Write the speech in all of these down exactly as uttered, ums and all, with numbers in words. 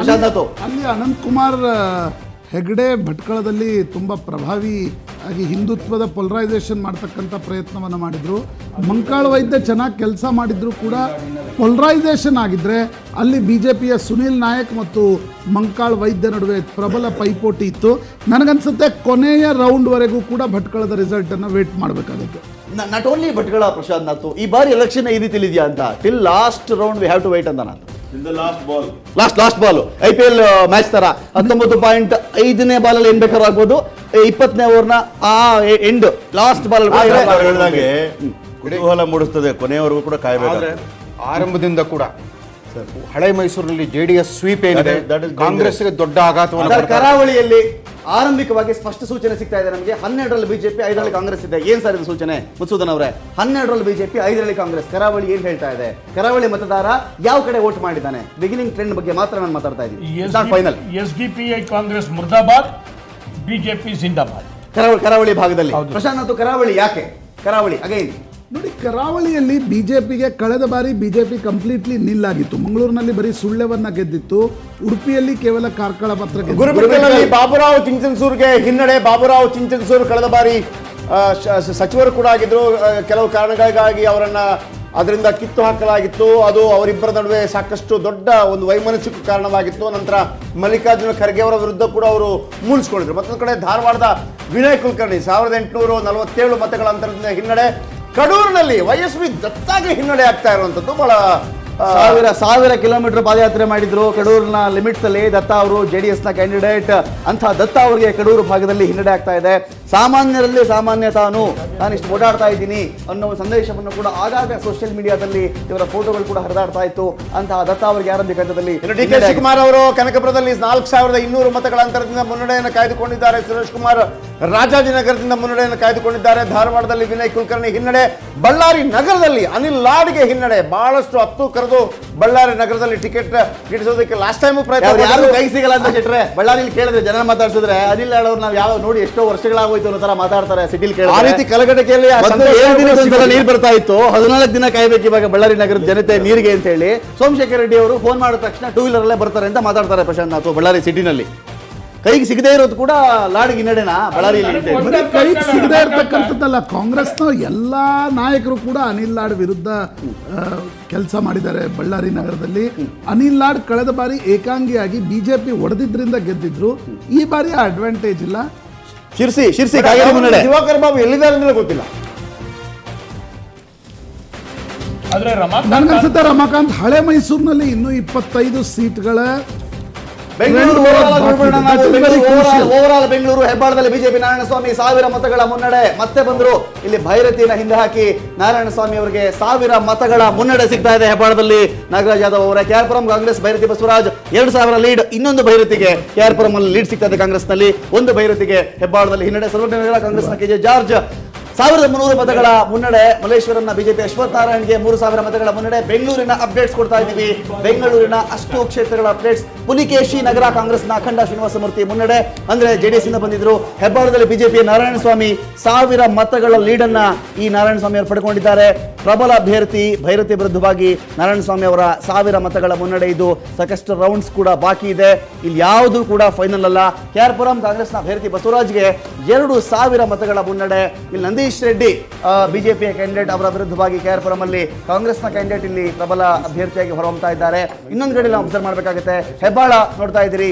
ಅಲ್ಲಿ ಅನಂತ್ ಕುಮಾರ್ ಹೆಗ್ಡೆ ಭಟ್ಕಳದಲ್ಲಿ ತುಂಬ ಪ್ರಭಾವಿ ಆಗಿ ಹಿಂದುತ್ವದ ಪೊಲರೈಸೇಷನ್ ಮಾಡ್ತಕ್ಕಂಥ ಪ್ರಯತ್ನವನ್ನು ಮಾಡಿದರು. ಮಂಕಾಳ ವೈದ್ಯ ಚೆನ್ನಾಗಿ ಕೆಲಸ ಮಾಡಿದ್ರು ಕೂಡ ಪೊಲರೈಸೇಷನ್ ಆಗಿದ್ದರೆ ಅಲ್ಲಿ ಬಿ ಜೆ ಪಿಯ ಸುನೀಲ್ ನಾಯಕ್ ಮತ್ತು ಮಂಕಾಳ ವೈದ್ಯ ನಡುವೆ ಪ್ರಬಲ ಪೈಪೋಟಿ ಇತ್ತು. ನನಗನ್ಸುತ್ತೆ ಕೊನೆಯ ರೌಂಡ್ವರೆಗೂ ಕೂಡ ಭಟ್ಕಳದ ರಿಸಲ್ಟನ್ನು ವೇಟ್ ಮಾಡಬೇಕಾಗುತ್ತೆ. ನಾಟ್ ಓನ್ಲಿ ಭಟ್ಕಳ ಪ್ರಶಾಂತ್ ನಾಥು, ಈ ಬಾರಿ ಎಲೆಕ್ಷನ್ ಈ ರೀತಿಲಿ ಇದೆಯಾ ಅಂತ till last round we have to wait ಅಂತ ನಾನು last last ball I P L match ತರ ಹತ್ತೊಂಬತ್ತು ಪಾಯಿಂಟ್ ಐದನೇ ಬಾಲ್ ಅಲ್ಲಿ ಏನ್ ಬೇಕಾದ್ರೂ ಆಗ್ಬೋದು. ಇಪ್ಪತ್ತನೇ ಓವರ್ನ ಆ ಎಂಡ್ ಲಾಸ್ಟ್ ಬಾಲ್ ಕುತೂಹಲ ಮೂಡಿಸ್ತದೆ, ಕೊನೆಯವರೆಗೂ ಕೂಡ ಕಾಯಬೇಕಾದ್ರೆ ಆರಂಭದಿಂದ ಕೂಡ ಹಳೆ ಮೈಸೂರಿನಲ್ಲಿ ಜೆಡಿಎಸ್ ಸ್ವೀಪ್ ಏನಿದೆ ಕಾಂಗ್ರೆಸ್ಗೆ ದೊಡ್ಡ ಆಘಾತವನ್ನು ಕರಾವಳಿಯಲ್ಲಿ ಆರಂಭಿಕವಾಗಿ ಸ್ಪಷ್ಟ ಸೂಚನೆ ಸಿಗ್ತಾ ಇದೆ ನಮಗೆ. ಹನ್ನೆರಡರಲ್ಲಿ ಬಿಜೆಪಿ, ಐದರಲ್ಲಿ ಕಾಂಗ್ರೆಸ್ ಇದೆ. ಏನ್ ಸರ್ ಇದು ಸೂಚನೆ ಮುತ್ಸುದನ್ ಅವರೇ? ಹನ್ನೆರಡರಲ್ಲಿ ಬಿಜೆಪಿ, ಐದರಲ್ಲಿ ಕಾಂಗ್ರೆಸ್. ಕರಾವಳಿ ಏನ್ ಹೇಳ್ತಾ ಇದೆ? ಕರಾವಳಿ ಮತದಾರ ಯಾವ ಕಡೆ ವೋಟ್ ಮಾಡಿದ್ದಾನೆ? ಬಿಗಿನಿಂಗ್ ಟ್ರೆಂಡ್ ಬಗ್ಗೆ ಮಾತ್ರ ನಾನು ಮಾತಾಡ್ತಾ ಇದ್ದೀನಿ. ಫೈನಲ್ ಎಸ್ಡಿಪಿಐ ಕಾಂಗ್ರೆಸ್ ಮುರ್ದಾಬಾದ್, ಬಿಜೆಪಿ ಜಿಂದಾಬಾದ್ ಕರಾವಳಿ ಕರಾವಳಿ ಭಾಗದಲ್ಲಿ. ಪ್ರಶಾಂತ್ ಮತ್ತು ಕರಾವಳಿ ಯಾಕೆ ಕರಾವಳಿ ಅಗೈನ್ ನೋಡಿ, ಕರಾವಳಿಯಲ್ಲಿ ಬಿ ಜೆ ಪಿಗೆ ಕಳೆದ ಬಾರಿ ಬಿ ಜೆ ಪಿ ಕಂಪ್ಲೀಟ್ಲಿ ನಿಲ್ಲಾಗಿತ್ತು. ಮಂಗಳೂರಿನಲ್ಲಿ ಬರೀ ಸುಳ್ಳೆವನ್ನ ಗೆದ್ದಿತ್ತು, ಉಡುಪಿಯಲ್ಲಿ ಕೇವಲ ಕಾರ್ಕಳ ಮಾತ್ರ ಗೆದ್ದಿತ್ತು. ಬಾಬುರಾವ್ ಚಿಂಚನಸೂರ್ಗೆ ಹಿನ್ನಡೆ. ಬಾಬುರಾವ್ ಚಿಂಚನಸೂರ್ ಕಳೆದ ಬಾರಿ ಸಚಿವರು ಕೂಡ ಆಗಿದ್ರು, ಕೆಲವು ಕಾರಣಗಳಿಗಾಗಿ ಅವರನ್ನ ಅದರಿಂದ ಕಿತ್ತು ಹಾಕಲಾಗಿತ್ತು. ಅದು ಅವರಿಬ್ಬರ ನಡುವೆ ಸಾಕಷ್ಟು ದೊಡ್ಡ ಒಂದು ವೈಮನಸ್ಸಿಗೆ ಕಾರಣವಾಗಿತ್ತು. ನಂತರ ಮಲ್ಲಿಕಾರ್ಜುನ ಖರ್ಗೆ ಅವರ ವಿರುದ್ಧ ಕೂಡ ಅವರು ಮೂಲಿಸ್ಕೊಂಡಿದ್ರು. ಮತ್ತೊಂದು ಕಡೆ ಧಾರವಾಡದ ವಿನಯ್ ಕುಲಕರ್ಣಿ ಸಾವಿರದ ಎಂಟುನೂರ ನಲವತ್ತೇಳು ಮತಗಳ ಅಂತರದಿಂದ ಹಿನ್ನಡೆ. ಕಡೂರಿನಲ್ಲಿ ವೈ ಎಸ್ ವಿ ದತ್ತಾಗಿ ಹಿನ್ನಡೆ ಆಗ್ತಾ ಇರುವಂತದ್ದು. ಬಹಳ ಸಾವಿರ ಸಾವಿರ ಕಿಲೋಮೀಟರ್ ಪಾದಯಾತ್ರೆ ಮಾಡಿದ್ರು ಕಡೂರಿನ ಲಿಮಿಟ್ಸ್ ಅಲ್ಲಿ ದತ್ತಾ ಅವರು, ಜೆಡಿಎಸ್ ನ ಕ್ಯಾಂಡಿಡೇಟ್. ಅಂತ ದತ್ತಾ ಅವರಿಗೆ ಕಡೂರು ಭಾಗದಲ್ಲಿ ಹಿನ್ನಡೆ ಆಗ್ತಾ ಇದೆ. ಸಾಮಾನ್ಯರಲ್ಲಿ ಸಾಮಾನ್ಯ ತಾನು ನಾನಿಷ್ಟು ಓಡಾಡ್ತಾ ಇದ್ದೀನಿ ಅನ್ನೋ ಸಂದೇಶವನ್ನು ಕೂಡ ಆಗಾಗ ಸೋಷಿಯಲ್ ಮೀಡಿಯಾದಲ್ಲಿ ಇವರ ಫೋಟೋಗಳು ಕೂಡ ಹರಿದಾಡ್ತಾ ಇತ್ತು. ಅಂತಹ ದತ್ತಾ ಅವರಿಗೆ ಆರಂಭಿಕ ಹಂತದಲ್ಲಿ ಡಿ ಕೆ ಶಿವಕುಮಾರ್ ಅವರು ಕನಕಪುರದಲ್ಲಿ ನಾಲ್ಕು ಸಾವಿರದ ಇನ್ನೂರು ಮತಗಳ ಅಂತರದಿಂದ ಮುನ್ನಡೆಯನ್ನು ಕಾಯ್ದುಕೊಂಡಿದ್ದಾರೆ. ಸುರೇಶ್ ಕುಮಾರ್ ರಾಜಾಜಿನಗರದಿಂದ ಮುನ್ನಡೆಯನ್ನು ಕಾಯ್ದುಕೊಂಡಿದ್ದಾರೆ. ಧಾರವಾಡದಲ್ಲಿ ವಿನಯ್ ಕುಲಕರ್ಣಿ ಹಿನ್ನಡೆ. ಬಳ್ಳಾರಿ ನಗರದಲ್ಲಿ ಅನಿಲ್ ಲಾಡ್ಗೆ ಹಿನ್ನಡೆ. ಬಹಳಷ್ಟು ಹತ್ತು ಕರೆದು ಬಳ್ಳಾರಿ ನಗರದಲ್ಲಿ ಟಿಕೆಟ್ ಗಿಡಿಸೋದಕ್ಕೆ ಲಾಸ್ಟ್ ಟೈಮ್ ಪ್ರಯತ್ನ ಯಾರು ಕೈ ಸಿಗಲ್ಲ ಅಂತ ಬಿಟ್ರೆ ಬಳ್ಳಾರಿಲಿ ಕೇಳಿದ್ರೆ ಜನ ಮಾತಾಡ್ಸಿದ್ರೆ ಅನಿಲ್ ಲಾಡ್ ಅವ್ರು ನಾವು ಯಾವ ನೋಡಿ ಎಷ್ಟೋ ವರ್ಷಗಳಾಗೋಯ್ತು ಅನ್ನೋ ತರ ಮಾತಾಡ್ತಾರೆ. ಸಿಟಿಲ್ ಕೇಳಿದ್ರೆ ಆ ರೀತಿ ಕಲಗಟಕೆಯಲ್ಲಿ ನೀರು ಬರ್ತಾ ಇತ್ತು, ಹದಿನಾಲ್ಕು ದಿನ ಕಾಯ್ಬೇಕು ಇವಾಗ ಬಳ್ಳಾರಿ ನಗರದ ಜನತೆ ನೀರಿಗೆ ಅಂತ ಹೇಳಿ. ಸೋಮಶೇಖರ್ ರೆಡ್ಡಿ ಅವರು ಫೋನ್ ಮಾಡಿದ ತಕ್ಷಣ ಟೂ ವೀಲರ್ ಅಲ್ಲೇ ಬರ್ತಾರೆ ಅಂತ ಮಾತಾಡ್ತಾರೆ ಪ್ರಶಾಂತ್ ನಾಥ್. ಬಳ್ಳಾರಿ ಸಿಟಿನಲ್ಲಿ ಕೈಗೆ ಸಿಗದೆ ಇರೋದು ಕೂಡ ಲಾಡ್ಗೆ ಹಿನ್ನಡೆನಾ? ಬಳ್ಳಾರಿಯಲ್ಲಿ ಕೈಗೆ ಸಿಗದೆ ಇರತಕ್ಕಂಥದ್ದಲ್ಲ, ಕಾಂಗ್ರೆಸ್ನ ಎಲ್ಲ ನಾಯಕರು ಕೂಡ ಅನಿಲ್ ಲಾಡ್ ವಿರುದ್ಧ ಕೆಲಸ ಮಾಡಿದ್ದಾರೆ. ಬಳ್ಳಾರಿ ನಗರದಲ್ಲಿ ಅನಿಲ್ ಲಾಡ್ ಕಳೆದ ಬಾರಿ ಏಕಾಂಗಿಯಾಗಿ ಬಿಜೆಪಿ ಒಡೆದಿದ್ದರಿಂದ ಗೆದ್ದಿದ್ರು. ಈ ಬಾರಿ ಆ ಅಡ್ವಾಂಟೇಜ್ ಇಲ್ಲ. ಶಿರ್ಸಿ ಶಿರ್ಸಿ ದಿವಾಕರ್ ಬಾಬು ಎಲ್ಲಿದ್ದಾರೆ ಅಂದ್ರೆ ಗೊತ್ತಿಲ್ಲ. ನನಗನ್ಸುತ್ತೆ ರಮಾಕಾಂತ್ ಹಳೆ ಮೈಸೂರಿನಲ್ಲಿ ಇನ್ನೂ ಇಪ್ಪತ್ತೈದು ಸೀಟ್ಗಳ ಓವರಾಲ್ ಬೆಂಗಳೂರು ಹೆಬ್ಬಾಳದಲ್ಲಿ ಬಿಜೆಪಿ ನಾರಾಯಣಸ್ವಾಮಿ ಸಾವಿರ ಮತಗಳ ಮುನ್ನಡೆ. ಮತ್ತೆ ಬಂದ್ರು ಇಲ್ಲಿ ಭೈರತಿನ ಹಿಂದೆ ಹಾಕಿ ನಾರಾಯಣಸ್ವಾಮಿ ಅವರಿಗೆ ಸಾವಿರ ಮತಗಳ ಮುನ್ನಡೆ ಸಿಗ್ತಾ ಇದೆ ಹೆಬ್ಬಾಳದಲ್ಲಿ. ನಾಗರಾಜ್ ಯಾದವ್ ಅವರ ಕೆಆರ್ಪುರಂ ಕಾಂಗ್ರೆಸ್ ಭೈರತಿ ಬಸವರಾಜ್ ಎರಡು ಸಾವಿರ ಲೀಡ್. ಇನ್ನೊಂದು ಭೈರತಿಗೆ ಕೆಆರ್ಪುರಂ ಅಲ್ಲಿ ಲೀಡ್ ಸಿಗ್ತಾ ಇದೆ ಕಾಂಗ್ರೆಸ್ ನಲ್ಲಿ. ಒಂದು ಭೈರತಿಗೆ ಹೆಬ್ಬಾಳದಲ್ಲಿ ಹಿನ್ನಡೆ. ಸರ್ವಜ್ಞ ಕಾಂಗ್ರೆಸ್ ನ ಕೆಜೆ ಜಾರ್ಜ್ ಸಾವಿರದ ಮುನ್ನೂರು ಮತಗಳ ಮುನ್ನಡೆ. ಮಲ್ಲೇಶ್ವರಂನ ಬಿಜೆಪಿ ಅಶ್ವಥ್ ನಾರಾಯಣ್ಗೆ ಮೂರು ಸಾವಿರ ಮತಗಳ ಮುನ್ನಡೆ. ಬೆಂಗಳೂರಿನ ಅಪ್ಡೇಟ್ಸ್ ಕೊಡ್ತಾ ಇದ್ದೀವಿ. ಬೆಂಗಳೂರಿನ ಅಷ್ಟು ಕ್ಷೇತ್ರಗಳ ಅಪ್ಡೇಟ್ಸ್. ಪುಲಿಕೇಶಿ ನಗರ ಕಾಂಗ್ರೆಸ್ನ ಅಖಂಡ ಶ್ರೀನಿವಾಸ ಮೂರ್ತಿ ಮುನ್ನಡೆ, ಅಂದ್ರೆ ಜೆಡಿಎಸ್ ಇಂದ ಬಂದಿದ್ರು. ಹೆಬ್ಬಾಳದಲ್ಲಿ ಬಿಜೆಪಿಯ ನಾರಾಯಣಸ್ವಾಮಿ ಸಾವಿರ ಮತಗಳ ಲೀಡನ್ನ ಈ ನಾರಾಯಣಸ್ವಾಮಿ ಅವರು ಪಡ್ಕೊಂಡಿದ್ದಾರೆ. ಪ್ರಬಲ ಅಭ್ಯರ್ಥಿ ಭೈರತಿ ವಿರುದ್ಧವಾಗಿ ನಾರಾಯಣಸ್ವಾಮಿ ಅವರ ಸಾವಿರ ಮತಗಳ ಮುನ್ನಡೆ. ಇದು ಸಾಕಷ್ಟು ರೌಂಡ್ಸ್ ಕೂಡ ಬಾಕಿ ಇದೆ, ಇಲ್ಲಿ ಯಾವುದೂ ಕೂಡ ಫೈನಲ್ ಅಲ್ಲ. ಕೆಆರ್ಪುರಂ ಕಾಂಗ್ರೆಸ್ನ ಭೈರತಿ ಬಸವರಾಜ್ಗೆ ಎರಡು ಸಾವಿರ ಮತಗಳ ಮುನ್ನಡೆ. ಇಲ್ಲಿ ನಂದಿ ರೆಡ್ಡಿ ಬಿಜೆಪಿಯ ಕ್ಯಾಂಡಿಡೇಟ್, ಅವರ ವಿರುದ್ಧವಾಗಿ ಕೆಆರ್ಪುರಂ ಅಲ್ಲಿ ಕಾಂಗ್ರೆಸ್ನ ಕ್ಯಾಂಡಿಡೇಟ್ ಇಲ್ಲಿ ಪ್ರಬಲ ಅಭ್ಯರ್ಥಿಯಾಗಿ ಹೊರಹೊಮ್ತಾ ಇದ್ದಾರೆ. ಇನ್ನೊಂದು ಕಡೆ ನಾವು ಅಬ್ಸರ್ವ್ ಮಾಡಬೇಕಾಗುತ್ತೆ. ಹೆಬ್ಬಾಳ ನೋಡ್ತಾ ಇದ್ದೀರಿ,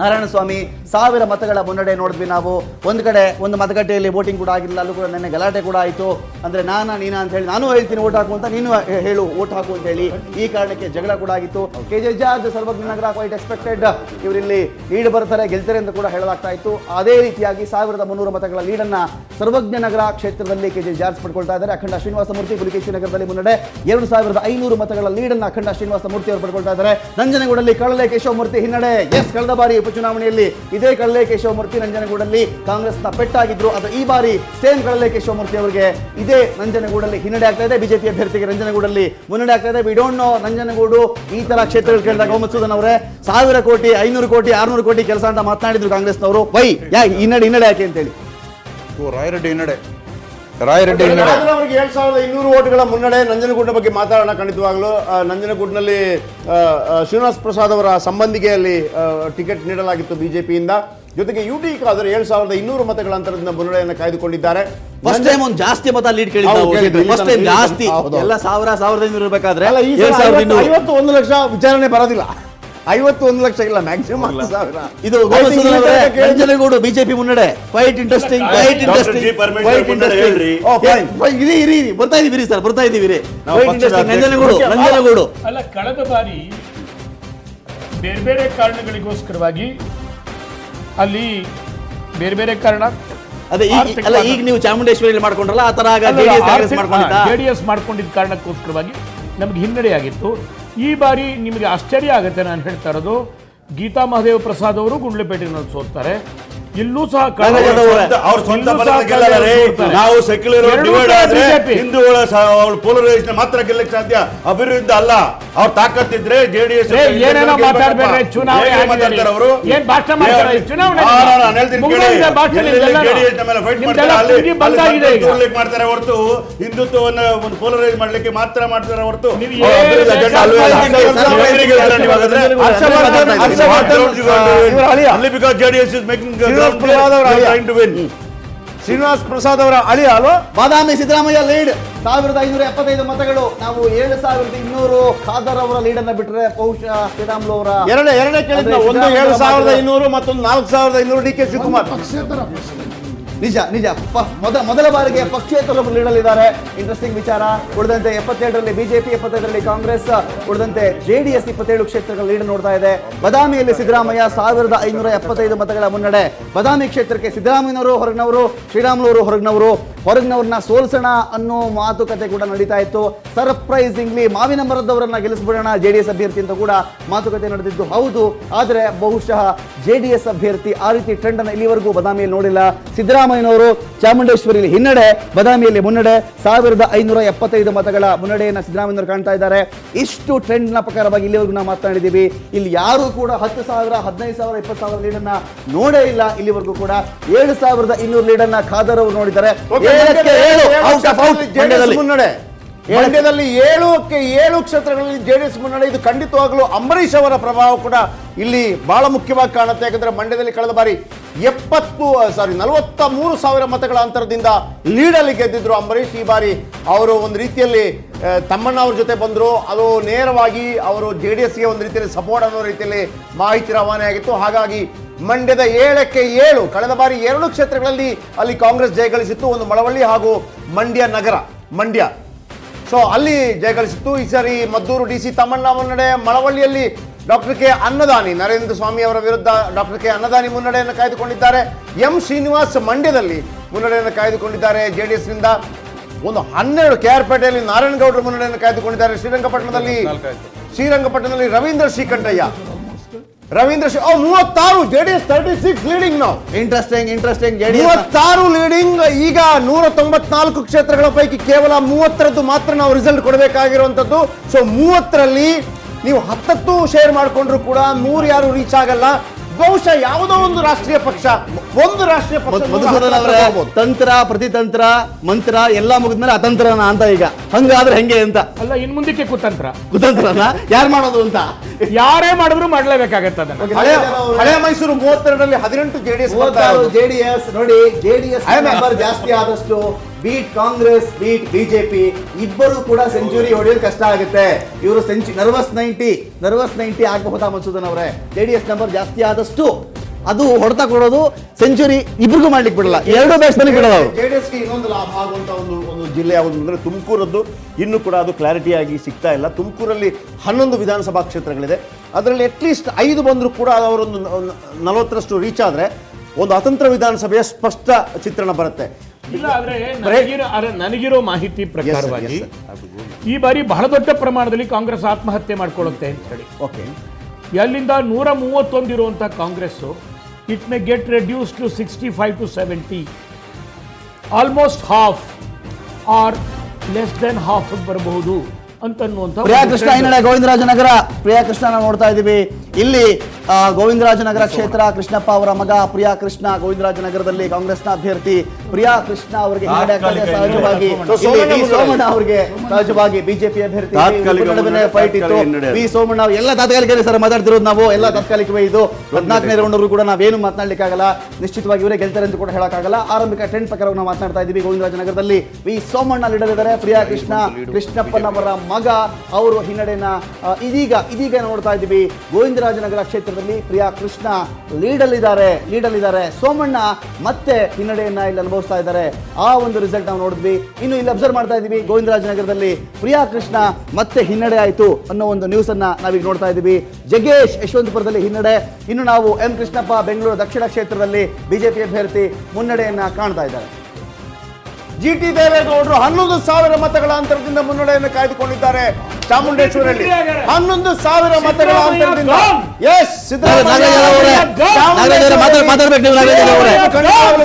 ನಾರಾಯಣಸ್ವಾಮಿ ಸಾವಿರ ಮತಗಳ ಮುನ್ನಡೆ ನೋಡಿದ್ವಿ ನಾವು. ಒಂದು ಕಡೆ ಒಂದು ಮತಗಟ್ಟೆಯಲ್ಲಿ ವೋಟಿಂಗ್ ಕೂಡ ಆಗಿಲ್ಲ, ಅಲ್ಲೂ ಕೂಡ ನೆನ್ನೆ ಗಲಾಟೆ ಕೂಡ ಆಯಿತು. ಅಂದರೆ ನಾನಾ ನೀನಾ ಅಂತ ಹೇಳಿ ನಾನು ಹೇಳ್ತೀನಿ ಓಟ್ ಹಾಕು ಅಂತ, ನೀನು ಹೇಳು ಓಟ್ ಹಾಕು ಅಂತ ಹೇಳಿ ಈ ಕಾರಣಕ್ಕೆ ಜಗಳ ಕೂಡ ಆಗಿತ್ತು. K J George Sarvagnanagar quite expected, ಇವರಲ್ಲಿ ಲೀಡ್ ಬರ್ತಾರೆ ಗೆಲ್ತಾರೆ ಅಂತ ಕೂಡ ಹೇಳಲಾಗ್ತಾ ಇತ್ತು. ಅದೇ ರೀತಿಯಾಗಿ ಸಾವಿರದ ಮುನ್ನೂರು ಮತಗಳ ಲೀಡನ್ನು ಸರ್ವಜ್ಞನಗರ ಕ್ಷೇತ್ರದಲ್ಲಿ ಕೆ ಜೆ ಜಾರ್ಜ್ ಪಡ್ಕೊಳ್ತಾ ಇದ್ದಾರೆ. ಅಖಂಡ ಶ್ರೀನಿವಾಸಮೂರ್ತಿ ಪುಲಿಕೇಶಿ ನಗರದಲ್ಲಿ ಮುನ್ನಡೆ. ಎರಡು ಸಾವಿರದ ಐನೂರು ಮತಗಳ ಲೀಡನ್ನು ಅಖಂಡ ಶ್ರೀನಿವಾಸಮೂರ್ತಿ ಅವರು ಪಡ್ಕೊಳ್ತಾ ಇದ್ದಾರೆ. ನಂಜನಗೂಡಲ್ಲಿ ಕಳಲೆ ಕೇಶವಮೂರ್ತಿ ಹಿನ್ನಡೆ. ಎಸ್, ಕಳೆದ ಬಾರಿ ಉಪಚುನಾವಣೆಯಲ್ಲಿ ಇದೇ ಕಳಲೆ ಕೇಶವಮೂರ್ತಿ ನಂಜನಗೂಡಲ್ಲಿ ಕಾಂಗ್ರೆಸ್ನ ಪೆಟ್ಟಾಗಿದ್ರು. ಅದು ಈ ಬಾರಿ ಸೇಮ್ ಕಳಲೆ ಕೇಶವಮೂರ್ತಿ ಅವರಿಗೆ ಇದೇ ನಂಜನಗೂಡಲ್ಲಿ ಹಿನ್ನಡೆ ಆಗ್ತಾ ಇದೆ. ಬಿಜೆಪಿ ಅಭ್ಯರ್ಥಿಗೆ ನಂಜನಗೂಡಲ್ಲಿ ಮುನ್ನಡೆ ಆಗ್ತಾ ಇದೆ. ವಿ ಡೋಂಟ್ ನೋ ನಂಜನಗೂಡು ಈ ತರ ಕ್ಷೇತ್ರಗಳು ಕೇಳಿದಾಗ ಮುತ್ಸುದನ್ ಅವರೇ ಸಾವಿರ ಕೋಟಿ ಐನೂರು ಕೋಟಿ ಆರ್ನೂರು ಕೋಟಿ ಕೆಲಸ ಅಂತ ಮಾತನಾಡಿದ್ರು ಕಾಂಗ್ರೆಸ್ನವರು. ವೈ ಯಾ ಹಿನ್ನಡೆ ಹಿನ್ನಡೆ ಯಾಕೆ ಅಂತೇಳಿ ರಾಯರೆಡ್ಡಿ ಹಿನ್ನಡೆ ರಾಯರೆಡ್ಡಿ ಏನಾದ್ರು ಅವರಿಗೆ ಏಳು ಸಾವಿರದ ಇನ್ನೂರು ವೋಟುಗಳ ಮುನ್ನಡೆ ನಂಜನಗೂಡಿನ ಬಗ್ಗೆ ಮಾತಾಡೋಣ ಖಂಡಿತವಾಗಲೂ ನಂಜನಗೂಡಿನಲ್ಲಿ ಶ್ರೀನಿವಾಸ್ ಪ್ರಸಾದ್ ಅವರ ಸಂಬಂಧಿಕೆಯಲ್ಲಿ ಟಿಕೆಟ್ ನೀಡಲಾಗಿತ್ತು ಬಿಜೆಪಿಯಿಂದ ಜೊತೆಗೆ ಯುಟಿ ಕಾದರ್ ಏಳು ಸಾವಿರದ ಇನ್ನೂರು ಮತಗಳ ಅಂತರದಿಂದ ಮುನ್ನಡೆಯನ್ನು ಕಾಯ್ದುಕೊಂಡಿದ್ದಾರೆ ಫಸ್ಟ್ ಟೈಮ್ ಒಂದು ಜಾಸ್ತಿ ಮತ ಲೀಡ್ ಕೇಳಿದ್ರು ಫಸ್ಟ್ ಟೈಮ್ ಜಾಸ್ತಿ ಎಲ್ಲ ಸಾವಿರ ಸಾವಿರದ ಇನ್ನೂರು ಇರಬೇಕಾದ್ರೆ ಐವತ್ತೊಂದು ಲಕ್ಷ ವಿಚಾರಣೆ ಬರೋದಿಲ್ಲ ಐವತ್ತೊಂದು ಲಕ್ಷ ಇಲ್ಲ ಮ್ಯಾಕ್ಸಿಮಮ್ ಇದು ನಂಜನಗೂಡು ಬಿಜೆಪಿ ಮುನ್ನಡೆ ಕ್ವೈಟ್ ಇಂಟ್ರೆಸ್ಟಿಂಗ್ ಕ್ವೈಟ್ ಇಂಟ್ರೆಸ್ಟಿಂಗ್ ಬರ್ತಾ ಇದೀವಿ ಸರ್ ಬರ್ತಾ ಇದೀವಿ ನಂಜನಗೂಡು ನಂಜನಗೂಡು ಅಲ್ಲ ಕಳೆದ ಬಾರಿ ಬೇರೆ ಬೇರೆ ಕಾರಣಗಳಿಗೋಸ್ಕರವಾಗಿ ಅಲ್ಲಿ ಬೇರೆ ಬೇರೆ ಕಾರಣ ಅದೇ ಅಲ್ಲ ಈಗ ನೀವು ಚಾಮುಂಡೇಶ್ವರಿಯಲ್ಲಿ ಮಾಡ್ಕೊಂಡ್ರಲ್ಲ ಆ ತರ ಜೆಡಿಎಸ್ ಮಾಡ್ಕೊಂಡಿದ್ದ ಕಾರಣಕ್ಕೋಸ್ಕರವಾಗಿ ನಮ್ಗೆ ಹಿನ್ನಡೆ ಆಗಿತ್ತು ಈ ಬಾರಿ ನಿಮಗೆ ಆಶ್ಚರ್ಯ ಆಗುತ್ತೆ ನಾನು ಹೇಳ್ತಾ ಇರೋದು ಗೀತಾ ಮಹದೇವ ಪ್ರಸಾದ್ ಅವರು ಗುಂಡ್ಲಪೇಟೆನಲ್ಲಿ ಸೋತ್ತಾರೆ ಇಲ್ಲೂ ಸಹ ನಾವು ಸೆಕ್ಯುಲರ್ ಡಿವೈಡ್ ಆದ್ರೆ ಹಿಂದೂಗಳ ಪೋಲರೈಸೇಷನ್ ಮಾತ್ರ ಗೆಲ್ಲಕ್ಕೆ ಸಾಧ್ಯ ಅಭಿವೃದ್ಧಿ ಅಲ್ಲ ಅವ್ರು ತಾಕತ್ತಿದ್ರೆ ಜೆಡಿಎಸ್ ಮಾಡ್ತಾರೆ ಹೊರತು ಹಿಂದುತ್ವವನ್ನು ಒಂದು ಪೋಲರೈಸ್ ಮಾಡ್ಲಿಕ್ಕೆ ಮಾತ್ರ ಮಾಡ್ತಾರೆ ಹೊರತು JDS is making Srinivas Prasad ಅವರ ಅಳಿಯ ಅಲ್ವಾ ಬಾದಾಮಿ ಸಿದ್ದರಾಮಯ್ಯ ಲೀಡ್ ಸಾವಿರದ ಐನೂರ ಎಪ್ಪತ್ತೈದು ಮತಗಳು ನಾವು ಏಳು ಸಾವಿರದ ಇನ್ನೂರು ಖಾದರ್ ಅವರ ಲೀಡ್ ಅನ್ನ ಬಿಟ್ರೆ ಬಹುಶಃ ಶ್ರೀರಾಮುಲು ಅವರ ಎರಡೇ ಎರಡೇ ಕೇಳಿದ್ರೆ ಒಂದು ಏಳು ಸಾವಿರದ ಇನ್ನೂರು ಮತ್ತೊಂದು ನಾಲ್ಕು ಸಾವಿರದ ಇನ್ನೂರು ಡಿ ಕೆ ಶಿವಕುಮಾರ್ ಪಕ್ಷೇತರ ನಿಜ ನಿಜ ಮೊದ ಮೊದಲ ಬಾರಿಗೆ ಪಕ್ಷೇತರ ಲೀಡಲ್ಲಿದ್ದಾರೆ ಇಂಟ್ರೆಸ್ಟಿಂಗ್ ವಿಚಾರ ಉಳಿದಂತೆ ಎಪ್ಪತ್ತೇಳರಲ್ಲಿ ಬಿಜೆಪಿ ಎಪ್ಪತ್ತೈದರಲ್ಲಿ ಕಾಂಗ್ರೆಸ್ ಉಳಿದಂತೆ ಜೆಡಿಎಸ್ ಇಪ್ಪತ್ತೇಳು ಕ್ಷೇತ್ರಗಳ ಲೀಡ್ ನೋಡ್ತಾ ಇದೆ ಬದಾಮಿಯಲ್ಲಿ ಸಿದ್ದರಾಮಯ್ಯ ಸಾವಿರದ ಐನೂರ ಎಪ್ಪತ್ತೈದು ಮತಗಳ ಮುನ್ನಡೆ ಬದಾಮಿ ಕ್ಷೇತ್ರಕ್ಕೆ ಸಿದ್ದರಾಮಯ್ಯನವರು ಹೊರಗಿನವರು ಶ್ರೀರಾಮುಲು ಹೊರಗಿನವರು ಹೊರಗಿನವ್ರನ್ನ ಸೋಲ್ಸೋಣ ಅನ್ನೋ ಮಾತುಕತೆ ಕೂಡ ನಡೀತಾ ಇತ್ತು ಸರ್ಪ್ರೈಸಿಂಗ್ಲಿ ಮಾವಿನ ಮರದವರನ್ನ ಗೆಲ್ಲಿಸ್ಬಿಡೋಣ ಜೆಡಿಎಸ್ ಅಭ್ಯರ್ಥಿ ಅಂತ ಕೂಡ ಮಾತುಕತೆ ನಡೆದಿದ್ದು ಹೌದು ಆದರೆ ಬಹುಶಃ ಜೆಡಿಎಸ್ ಅಭ್ಯರ್ಥಿ ಆ ರೀತಿ ಟ್ರೆಂಡ್ ಅನ್ನು ಇಲ್ಲಿವರೆಗೂ ಬದಾಮಿಯಲ್ಲಿ ನೋಡಿಲ್ಲ ಸಿದ್ದರಾಮಯ್ಯ ವರು ಚಾಮುಂಡೇಶ್ವರಿಯಲ್ಲಿ ಹಿನ್ನಡೆ ಬದಾಮಿಯಲ್ಲಿ ಮುನ್ನಡೆ ಸಾವಿರದ ಐನೂರ ಎಪ್ಪತ್ತೈದು ಮತಗಳ ಮುನ್ನಡೆಯನ್ನು ಸಿದ್ದರಾಮಯ್ಯನವರು ಕಾಣ್ತಾ ಇದ್ದಾರೆ ಇಷ್ಟು ಟ್ರೆಂಡ್ ನ ಪ್ರಕಾರವಾಗಿ ಇಲ್ಲಿವರೆಗೂ ನಾವು ಮಾತನಾಡಿದ್ದೀವಿ ಇಲ್ಲಿ ಯಾರು ಕೂಡ ಹತ್ತು ಸಾವಿರ ಹದಿನೈದು ಸಾವಿರ ಇಪ್ಪತ್ತು ಸಾವಿರ ಲೀಡನ್ನ ನೋಡೇ ಇಲ್ಲ ಇಲ್ಲಿವರೆಗೂ ಕೂಡ ಏಳು ಸಾವಿರದ ಇನ್ನೂರು ಲೀಡನ್ನ ಖಾದರ್ ಅವರು ನೋಡಿದ್ದಾರೆ ಮುನ್ನಡೆ ಮಂಡ್ಯದಲ್ಲಿ ಏಳುಕ್ಕೆ ಏಳು ಕ್ಷೇತ್ರಗಳಲ್ಲಿ ಜೆಡಿಎಸ್ ಮುನ್ನಡೆ ಇದು ಖಂಡಿತವಾಗಲೂ ಅಂಬರೀಶ್ ಅವರ ಪ್ರಭಾವ ಕೂಡ ಇಲ್ಲಿ ಬಹಳ ಮುಖ್ಯವಾಗಿ ಕಾಣುತ್ತೆ ಯಾಕಂದ್ರೆ ಮಂಡ್ಯದಲ್ಲಿ ಕಳೆದ ಬಾರಿ ಎಪ್ಪತ್ತು ಸಾರಿ ನಲವತ್ತ ಮೂರು ಸಾವಿರ ಮತಗಳ ಅಂತರದಿಂದ ಲೀಡಲ್ಲಿ ಗೆದ್ದಿದ್ರು ಅಂಬರೀಶ್ ಈ ಬಾರಿ ಅವರು ಒಂದು ರೀತಿಯಲ್ಲಿ ತಮ್ಮಣ್ಣ ಅವ್ರ ಜೊತೆ ಬಂದರು ಅದು ನೇರವಾಗಿ ಅವರು ಜೆಡಿಎಸ್ಗೆ ಒಂದು ರೀತಿಯಲ್ಲಿ ಸಪೋರ್ಟ್ ಅನ್ನೋ ರೀತಿಯಲ್ಲಿ ಮಾಹಿತಿ ರವಾನೆ ಆಗಿತ್ತು ಹಾಗಾಗಿ ಮಂಡ್ಯದ ಏಳಕ್ಕೆ ಏಳು ಕಳೆದ ಬಾರಿ ಎರಡು ಕ್ಷೇತ್ರಗಳಲ್ಲಿ ಅಲ್ಲಿ ಕಾಂಗ್ರೆಸ್ ಜಯಗಳಿಸಿತ್ತು ಒಂದು ಮಳವಳ್ಳಿ ಹಾಗೂ ಮಂಡ್ಯ ನಗರ ಮಂಡ್ಯ ಸೊ ಅಲ್ಲಿ ಜಯಗಳಿಸಿತ್ತು ಈ ಸಾರಿ ಮದ್ದೂರು ಡಿ ಸಿ ತಮ್ಮಣ್ಣ ಮುನ್ನಡೆ ಮಳವಳ್ಳಿಯಲ್ಲಿ ಡಾಕ್ಟರ್ ಕೆ ಅನ್ನದಾನಿ ನರೇಂದ್ರ ಸ್ವಾಮಿ ಅವರ ವಿರುದ್ಧ ಡಾಕ್ಟರ್ ಕೆ ಅನ್ನದಾನಿ ಮುನ್ನಡೆಯನ್ನು ಕಾಯ್ದುಕೊಂಡಿದ್ದಾರೆ ಎಂ ಶ್ರೀನಿವಾಸ್ ಮಂಡ್ಯದಲ್ಲಿ ಮುನ್ನಡೆಯನ್ನು ಕಾಯ್ದುಕೊಂಡಿದ್ದಾರೆ ಜೆಡಿಎಸ್ನಿಂದ ಒಂದು ಹನ್ನೆರಡು ಕೆ ಆರ್ ಪೇಟೆಯಲ್ಲಿ ನಾರಾಯಣಗೌಡರು ಮುನ್ನಡೆಯನ್ನು ಕಾಯ್ದುಕೊಂಡಿದ್ದಾರೆ ಶ್ರೀರಂಗಪಟ್ಟಣದಲ್ಲಿ ಶ್ರೀರಂಗಪಟ್ಟಣದಲ್ಲಿ ರವೀಂದ್ರ ಶ್ರೀಕಂಠಯ್ಯ ರವೀಂದ್ರ ಶ್ರೀ ಮೂವತ್ತಾರು ಜೆಡಿಎಸ್ ತರ್ಟಿ ಸಿಕ್ಸ್ ಲೀಡಿಂಗ್ ನಾವು ಇಂಟ್ರೆಸ್ಟಿಂಗ್ ಇಂಟ್ರೆಸ್ಟಿಂಗ್ ಮೂವತ್ತಾರು ಲೀಡಿಂಗ್ ಈಗ ನೂರ ತೊಂಬತ್ನಾಲ್ಕು ಕ್ಷೇತ್ರಗಳ ಪೈಕಿ ಕೇವಲ ಮೂವತ್ತರದ್ದು ಮಾತ್ರ ನಾವು ರಿಸಲ್ಟ್ ಕೊಡಬೇಕಾಗಿರುವಂತದ್ದು ಸೊ ಮೂವತ್ತರಲ್ಲಿ ನೀವು ಹತ್ತತ್ತು ಶೇರ್ ಮಾಡಿಕೊಂಡ್ರು ಕೂಡ ನೂರು ಯಾರು ರೀಚ್ ಆಗಲ್ಲ ಬಹುಶಃ ಯಾವುದೋ ಒಂದು ರಾಷ್ಟ್ರೀಯ ಪಕ್ಷ ಒಂದು ರಾಷ್ಟ್ರೀಯ ಪಕ್ಷ ತಂತ್ರ ಪ್ರತಿತಂತ್ರ ಮಂತ್ರ ಎಲ್ಲ ಮುಗಿದ್ಮೇಲೆ ಅತಂತ್ರನ ಅಂತ ಈಗ ಹಂಗಾದ್ರೆ ಹೆಂಗೆ ಅಂತ ಅಲ್ಲ ಇನ್ ಮುಂದಕ್ಕೆ ಕುತಂತ್ರ ಕುತಂತ್ರನ ಯಾರು ಮಾಡೋದು ಅಂತ ಯಾರೇ ಮಾಡಿದ್ರು ಮಾಡ್ಲೇಬೇಕಾಗತ್ತೆ ಹಳೆ ಮೈಸೂರು ಮೂವತ್ತೆರಡರಲ್ಲಿ ಹದಿನೆಂಟು ಜೆಡಿಎಸ್ ಜೆಡಿಎಸ್ ನೋಡಿ ಜೆಡಿಎಸ್ ಜಾಸ್ತಿ ಆದಷ್ಟು ಬೀಟ್ ಕಾಂಗ್ರೆಸ್ ಬೀಟ್ ಬಿಜೆಪಿ ಇಬ್ಬರು ಕೂಡ ಸೆಂಚುರಿ ಹೊಡೆಯೋದು ಕಷ್ಟ ಆಗುತ್ತೆ ಇವರು ಸೆಂಚು ನರ್ವಸ್ ನೈಂಟಿ ನರ್ವಸ್ ನೈಂಟಿ ಆಗಬಹುದಾ ಮನ್ಸೂದನ್ ಅವರೇ ಜೆಡಿಎಸ್ ನಂಬರ್ ಜಾಸ್ತಿ ಆದಷ್ಟು ಅದು ಹೊಡೆತ ಕೊಡೋದು ಸೆಂಚುರಿ ಇಬ್ಬರಿಗೂ ಮಾಡ್ಲಿಕ್ಕೆ ಬಿಡಲ್ಲ ಎರಡು ಬ್ಯಾಟ್ಸ್ಮನ್ ಬಿಡಲ್ಲ ಜೆಡಿಎಸ್ಗೆ ಇನ್ನೊಂದು ಲಾಭ ಆಗುವಂತ ಒಂದು ಒಂದು ಜಿಲ್ಲೆ ಯಾವುದು ಅಂದ್ರೆ ತುಮಕೂರದ್ದು ಇನ್ನೂ ಕೂಡ ಅದು ಕ್ಲಾರಿಟಿಯಾಗಿ ಸಿಗ್ತಾ ಇಲ್ಲ ತುಮಕೂರಲ್ಲಿ ಹನ್ನೊಂದು ವಿಧಾನಸಭಾ ಕ್ಷೇತ್ರಗಳಿದೆ ಅದರಲ್ಲಿ ಅಟ್ಲೀಸ್ಟ್ ಐದು ಬಂದರೂ ಕೂಡ ಅವರೊಂದು ನಲವತ್ತರಷ್ಟು ರೀಚ್ ಆದರೆ ಒಂದು ಅತಂತ್ರ ವಿಧಾನಸಭೆಯ ಸ್ಪಷ್ಟ ಚಿತ್ರಣ ಬರುತ್ತೆ ಇಲ್ಲ ಆದ್ರೆ ನನಗಿರೋ ಮಾಹಿತಿ ಪ್ರಕಾರವಾಗಿ ಈ ಬಾರಿ ಬಹಳ ದೊಡ್ಡ ಪ್ರಮಾಣದಲ್ಲಿ ಕಾಂಗ್ರೆಸ್ ಆತ್ಮಹತ್ಯೆ ಮಾಡ್ಕೊಳ್ಳುತ್ತೆ ಅಂತ ಹೇಳಿ ಓಕೆ ಎಲ್ಲಿಂದ ನೂರ ಮೂವತ್ತೊಂದು ಇರುವಂತಹ Congress it may get reduce to sixty five to seventy almost half or less than half ಬರಬಹುದು ಪ್ರಿಯಕೃಷ್ಣ ಹಿನ್ನಡೆ ಗೋವಿಂದರಾಜನಗರ ಪ್ರಿಯಕೃಷ್ಣ ನಾವು ನೋಡ್ತಾ ಇದ್ದೀವಿ ಇಲ್ಲಿ ಗೋವಿಂದರಾಜನಗರ ಕ್ಷೇತ್ರ ಕೃಷ್ಣಪ್ಪ ಅವರ ಮಗ ಪ್ರಿಯಕೃಷ್ಣ ಗೋವಿಂದರಾಜನಗರದಲ್ಲಿ ಕಾಂಗ್ರೆಸ್ನ ಅಭ್ಯರ್ಥಿ ಪ್ರಿಯಕೃಷ್ಣ ಅವರಿಗೆ ಹಿನ್ನಡೆ ಸಹಜವಾಗಿ ಇಲ್ಲಿ ಸೋಮಣ್ಣ ಅವರಿಗೆ ಸಹಜವಾಗಿ ಬಿಜೆಪಿ ಅಭ್ಯರ್ಥಿ ಫೈಟ್ ಇತ್ತು ವಿ ಸೋಮಣ್ಣ ಎಲ್ಲ ತಾತ್ಕಾಲಿಕ ಸರ್ ಮಾತಾಡ್ತಿರೋದು ನಾವು ಎಲ್ಲ ತಾತ್ಕಾಲಿಕವೇ ಇದು ಹದಿನಾಲ್ಕನೇ ರೌಂಡ್ವರೆಗೂ ಕೂಡ ನಾವೇನು ಮಾತನಾಡಲಿಕ್ಕಾಗಲ್ಲ ನಿಶ್ಚಿತವಾಗಿ ಇವರೇ ಗೆಲ್ತಾರೆ ಅಂತ ಕೂಡ ಹೇಳಕ್ಕಾಗಲ್ಲ ಆರಂಭಿಕ ಟ್ರೆಂಡ್ ಪ್ರಕಾರ ನಾವು ಮಾತನಾಡ್ತಾ ಇದ್ದೀವಿ ಗೋವಿಂದರಾಜನಗರದಲ್ಲಿ ವಿ ಸೋಮಣ್ಣ ಲೀಡರ್ ಇದ್ದಾರೆ ಪ್ರಿಯಕೃಷ್ಣ ಕೃಷ್ಣಪ್ಪನವರ ಮಗ ಅವರು ಹಿನ್ನಡೆನ ಇದೀಗ ಇದೀಗ ನೋಡ್ತಾ ಇದ್ದೀವಿ ಗೋವಿಂದರಾಜನಗರ ಕ್ಷೇತ್ರದಲ್ಲಿ ಪ್ರಿಯಕೃಷ್ಣ ಲೀಡಲ್ಲಿದ್ದಾರೆ ಲೀಡಲ್ಲಿದ್ದಾರೆ ಸೋಮಣ್ಣ ಮತ್ತೆ ಹಿನ್ನಡೆಯನ್ನ ಇಲ್ಲಿ ಅನುಭವಿಸ್ತಾ ಇದ್ದಾರೆ ಆ ಒಂದು ರಿಸಲ್ಟ್ ನಾವು ನೋಡಿದ್ವಿ ಇನ್ನು ಇಲ್ಲಿ ಅಬ್ಸರ್ವ್ ಮಾಡ್ತಾ ಇದ್ದೀವಿ ಗೋವಿಂದರಾಜನಗರದಲ್ಲಿ ಪ್ರಿಯಕೃಷ್ಣ ಮತ್ತೆ ಹಿನ್ನಡೆ ಆಯಿತು ಅನ್ನೋ ಒಂದು ನ್ಯೂಸ್ ಅನ್ನ ನಾವೀಗ ನೋಡ್ತಾ ಇದ್ದೀವಿ ಜಗೇಶ್ ಯಶವಂತಪುರದಲ್ಲಿ ಹಿನ್ನಡೆ ಇನ್ನು ನಾವು ಎಂ ಕೃಷ್ಣಪ್ಪ ಬೆಂಗಳೂರು ದಕ್ಷಿಣ ಕ್ಷೇತ್ರದಲ್ಲಿ ಬಿಜೆಪಿ ಅಭ್ಯರ್ಥಿ ಮುನ್ನಡೆಯನ್ನ ಕಾಣ್ತಾ ಇದ್ದಾರೆ ಜಿಟಿ ದೇವೇಗೌಡರು ಹನ್ನೊಂದು ಸಾವಿರ ಮತಗಳ ಅಂತರದಿಂದ ಮುನ್ನಡೆಯನ್ನು ಕಾಯ್ದುಕೊಂಡಿದ್ದಾರೆ ಚಾಮುಂಡೇಶ್ವರಿಯಲ್ಲಿ ಹನ್ನೊಂದು ಸಾವಿರ ಮತಗಳ ಅಂತರದಿಂದ ಎಸ್ ಸಿದ್ದರಾಮಯ್ಯ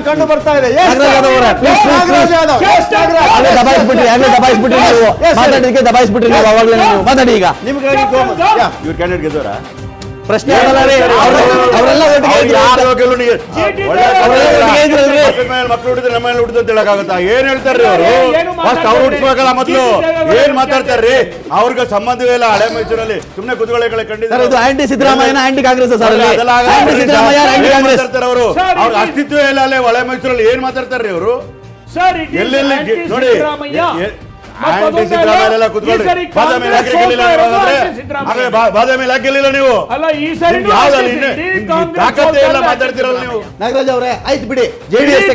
ಕಂಡು ಬರ್ತಾ ಇದೆ ನಿಮ್ಗೆ ಪ್ರಶ್ನೆ ಏನ್ ಹೇಳ್ತಾರ್ರಿ ಅವರು ಫಸ್ಟ್ ಅವ್ರು ಹುಟ್ಟಿಸ್ಬೇಕಲ್ಲ ಮೊದಲು ಏನ್ ಮಾತಾಡ್ತಾರ್ರಿ ಅವ್ರಿಗೆ ಸಂಬಂಧವೇ ಇಲ್ಲ ಹಳೆ ಮೈಸೂರಲ್ಲಿ ಸುಮ್ನೆ ಕುದುಗಳೆಗಳ ಕಂಡಿದ್ದಾರೆ ಆಂಟಿ ಸಿದ್ದರಾಮಯ್ಯ ಆಂಟಿ ಕಾಂಗ್ರೆಸ್ ಅವರು ಅವ್ರ ಅಸ್ತಿತ್ವ ಇಲ್ಲ ಅಲ್ಲೇ ಹಳೆ ಮೈಸೂರಲ್ಲಿ ಏನ್ ಮಾತಾಡ್ತಾರ್ರಿ ಅವರು ಎಲ್ಲೆಲ್ಲಿ ನೋಡಿ ಬಾದಾಮಿ ಗೆಲ್ಲಿಲ್ಲ ನೀವು ನಾಗರಾಜ್ ಅವರೇ ಆಯ್ತು ಬಿಡಿ ಜೆಡಿಎಸ್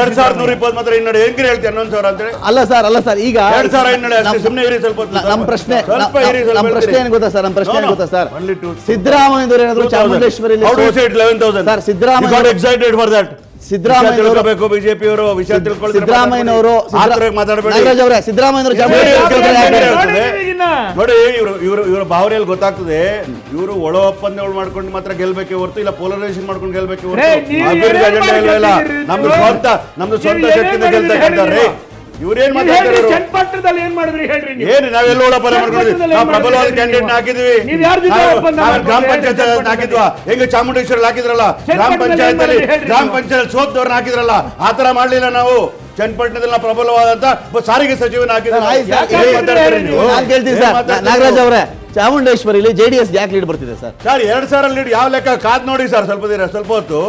ಎರಡ್ ಸಾವಿರದ ನೂರ ಇಪ್ಪತ್ತು ಮಾತ್ರ ಹಿನ್ನಡೆ ಹೆಂಗ್ರಿ ಹೇಳ್ತೀವಿ ಹನ್ನೊಂದು ಸಾವಿರ ಅಂದ್ರೆ ಅಲ್ಲ ಸರ್ ಅಲ್ಲ ಸರ್ ಈಗ ಎರಡ್ ಸಾವಿರ ಹಿನ್ನಡೆ ಸುಮ್ಮನೆ ಇರಿ ಸ್ವಲ್ಪ ನಮ್ಮ ಪ್ರಶ್ನೆ ನಮ್ಮ ಪ್ರಶ್ನೆ ಏನ್ ಗೊತ್ತಾ ಸರ್ ನಮ್ಮ ಪ್ರಶ್ನೆ ಏನ್ ಗೊತ್ತಾ ಸರ್ ಸಿದ್ದರಾಮಯ್ಯ ಚಾಮುಂಡೇಶ್ವರಿ ಸರ್ ಸಿದ್ದರಾಮಯ್ಯ ಸಿದ್ದರಾಮಯ್ಯನವರು ಬಿಜೆಪಿಯವರು ವಿಷಯ ತಿಳ್ಕೊಳ್ಳಿ ಸಿದ್ದರಾಮಯ್ಯನವರು ನೋಡಿ ಇವರು ಇವರು ಇವರ ಭಾವನೆಯಲ್ಲಿ ಗೊತ್ತಾಗ್ತದೆ ಇವರು ಒಳ ಒಪ್ಪಂದಗಳು ಮಾಡ್ಕೊಂಡು ಮಾತ್ರ ಗೆಲ್ಬೇಕೆ ಹೊರತು ಇಲ್ಲ ಪೋಲರೈಸೇಷನ್ ಮಾಡ್ಕೊಂಡು ಗೆಲ್ಬೇಕೆ ಹೊರತು ನಮ್ದು ಸ್ವಂತ ನಮ್ದು ಸ್ವಂತ ಶಕ್ತಿಯಿಂದ ಗೆಲ್ತಾರೆ ಇವ್ರೇನ್ ಮಾತಾಡ್ತಾರೆ ಏನ್ ಮಾಡಿದ್ರಿ ಹೇಳ್ರಿ ಏನ್ ನಾವೆಲ್ಲ ಒಳಪರ ಮಾಡ್ಕೊಂಡಿದ್ವಿ ನಾವು ಪ್ರಬಲವಾದ ಕ್ಯಾಂಡಿಡೇಟ್ ಹಾಕಿದ್ವಿ ಗ್ರಾಮ ಪಂಚಾಯತ್ ಹಾಕಿದ್ವಾ ಹೆಂಗ ಚಾಮುಂಡೇಶ್ವರಿ ಹಾಕಿದ್ರಲ್ಲ ಗ್ರಾಮ ಪಂಚಾಯತ್ ಅಲ್ಲಿ ಗ್ರಾಮ ಪಂಚಾಯತ್ ಸೋತದವ್ರನ್ನ ಹಾಕಿದ್ರಲ್ಲ ಆತರ ಮಾಡ್ಲಿಲ್ಲ ನಾವು ಚನ್ನಪಟ್ಟಣದಲ್ಲಿ ಪ್ರಬಲವಾದಂತ ಸಾರಿಗೆ ಸಚಿವನ ಹಾಕಿದ್ರೆ ನಾಗರಾಜ್ ಅವರೇ ಚಾಮುಂಡೇಶ್ವರಿಲಿ ಜೆಡಿಎಸ್ ಯಾಕೆ ಲೀಡ್ ಬರ್ತಿದೆ ಸರ್ ಸರ್ ಎರಡ್ ಸಾವಿರ ಲೀಡ್ ಯಾವ ಲೆಕ್ಕ ಕಾದ್ ನೋಡಿ ಸರ್ ಸ್ವಲ್ಪ ದಿನ ಸ್ವಲ್ಪ ಹೊತ್ತು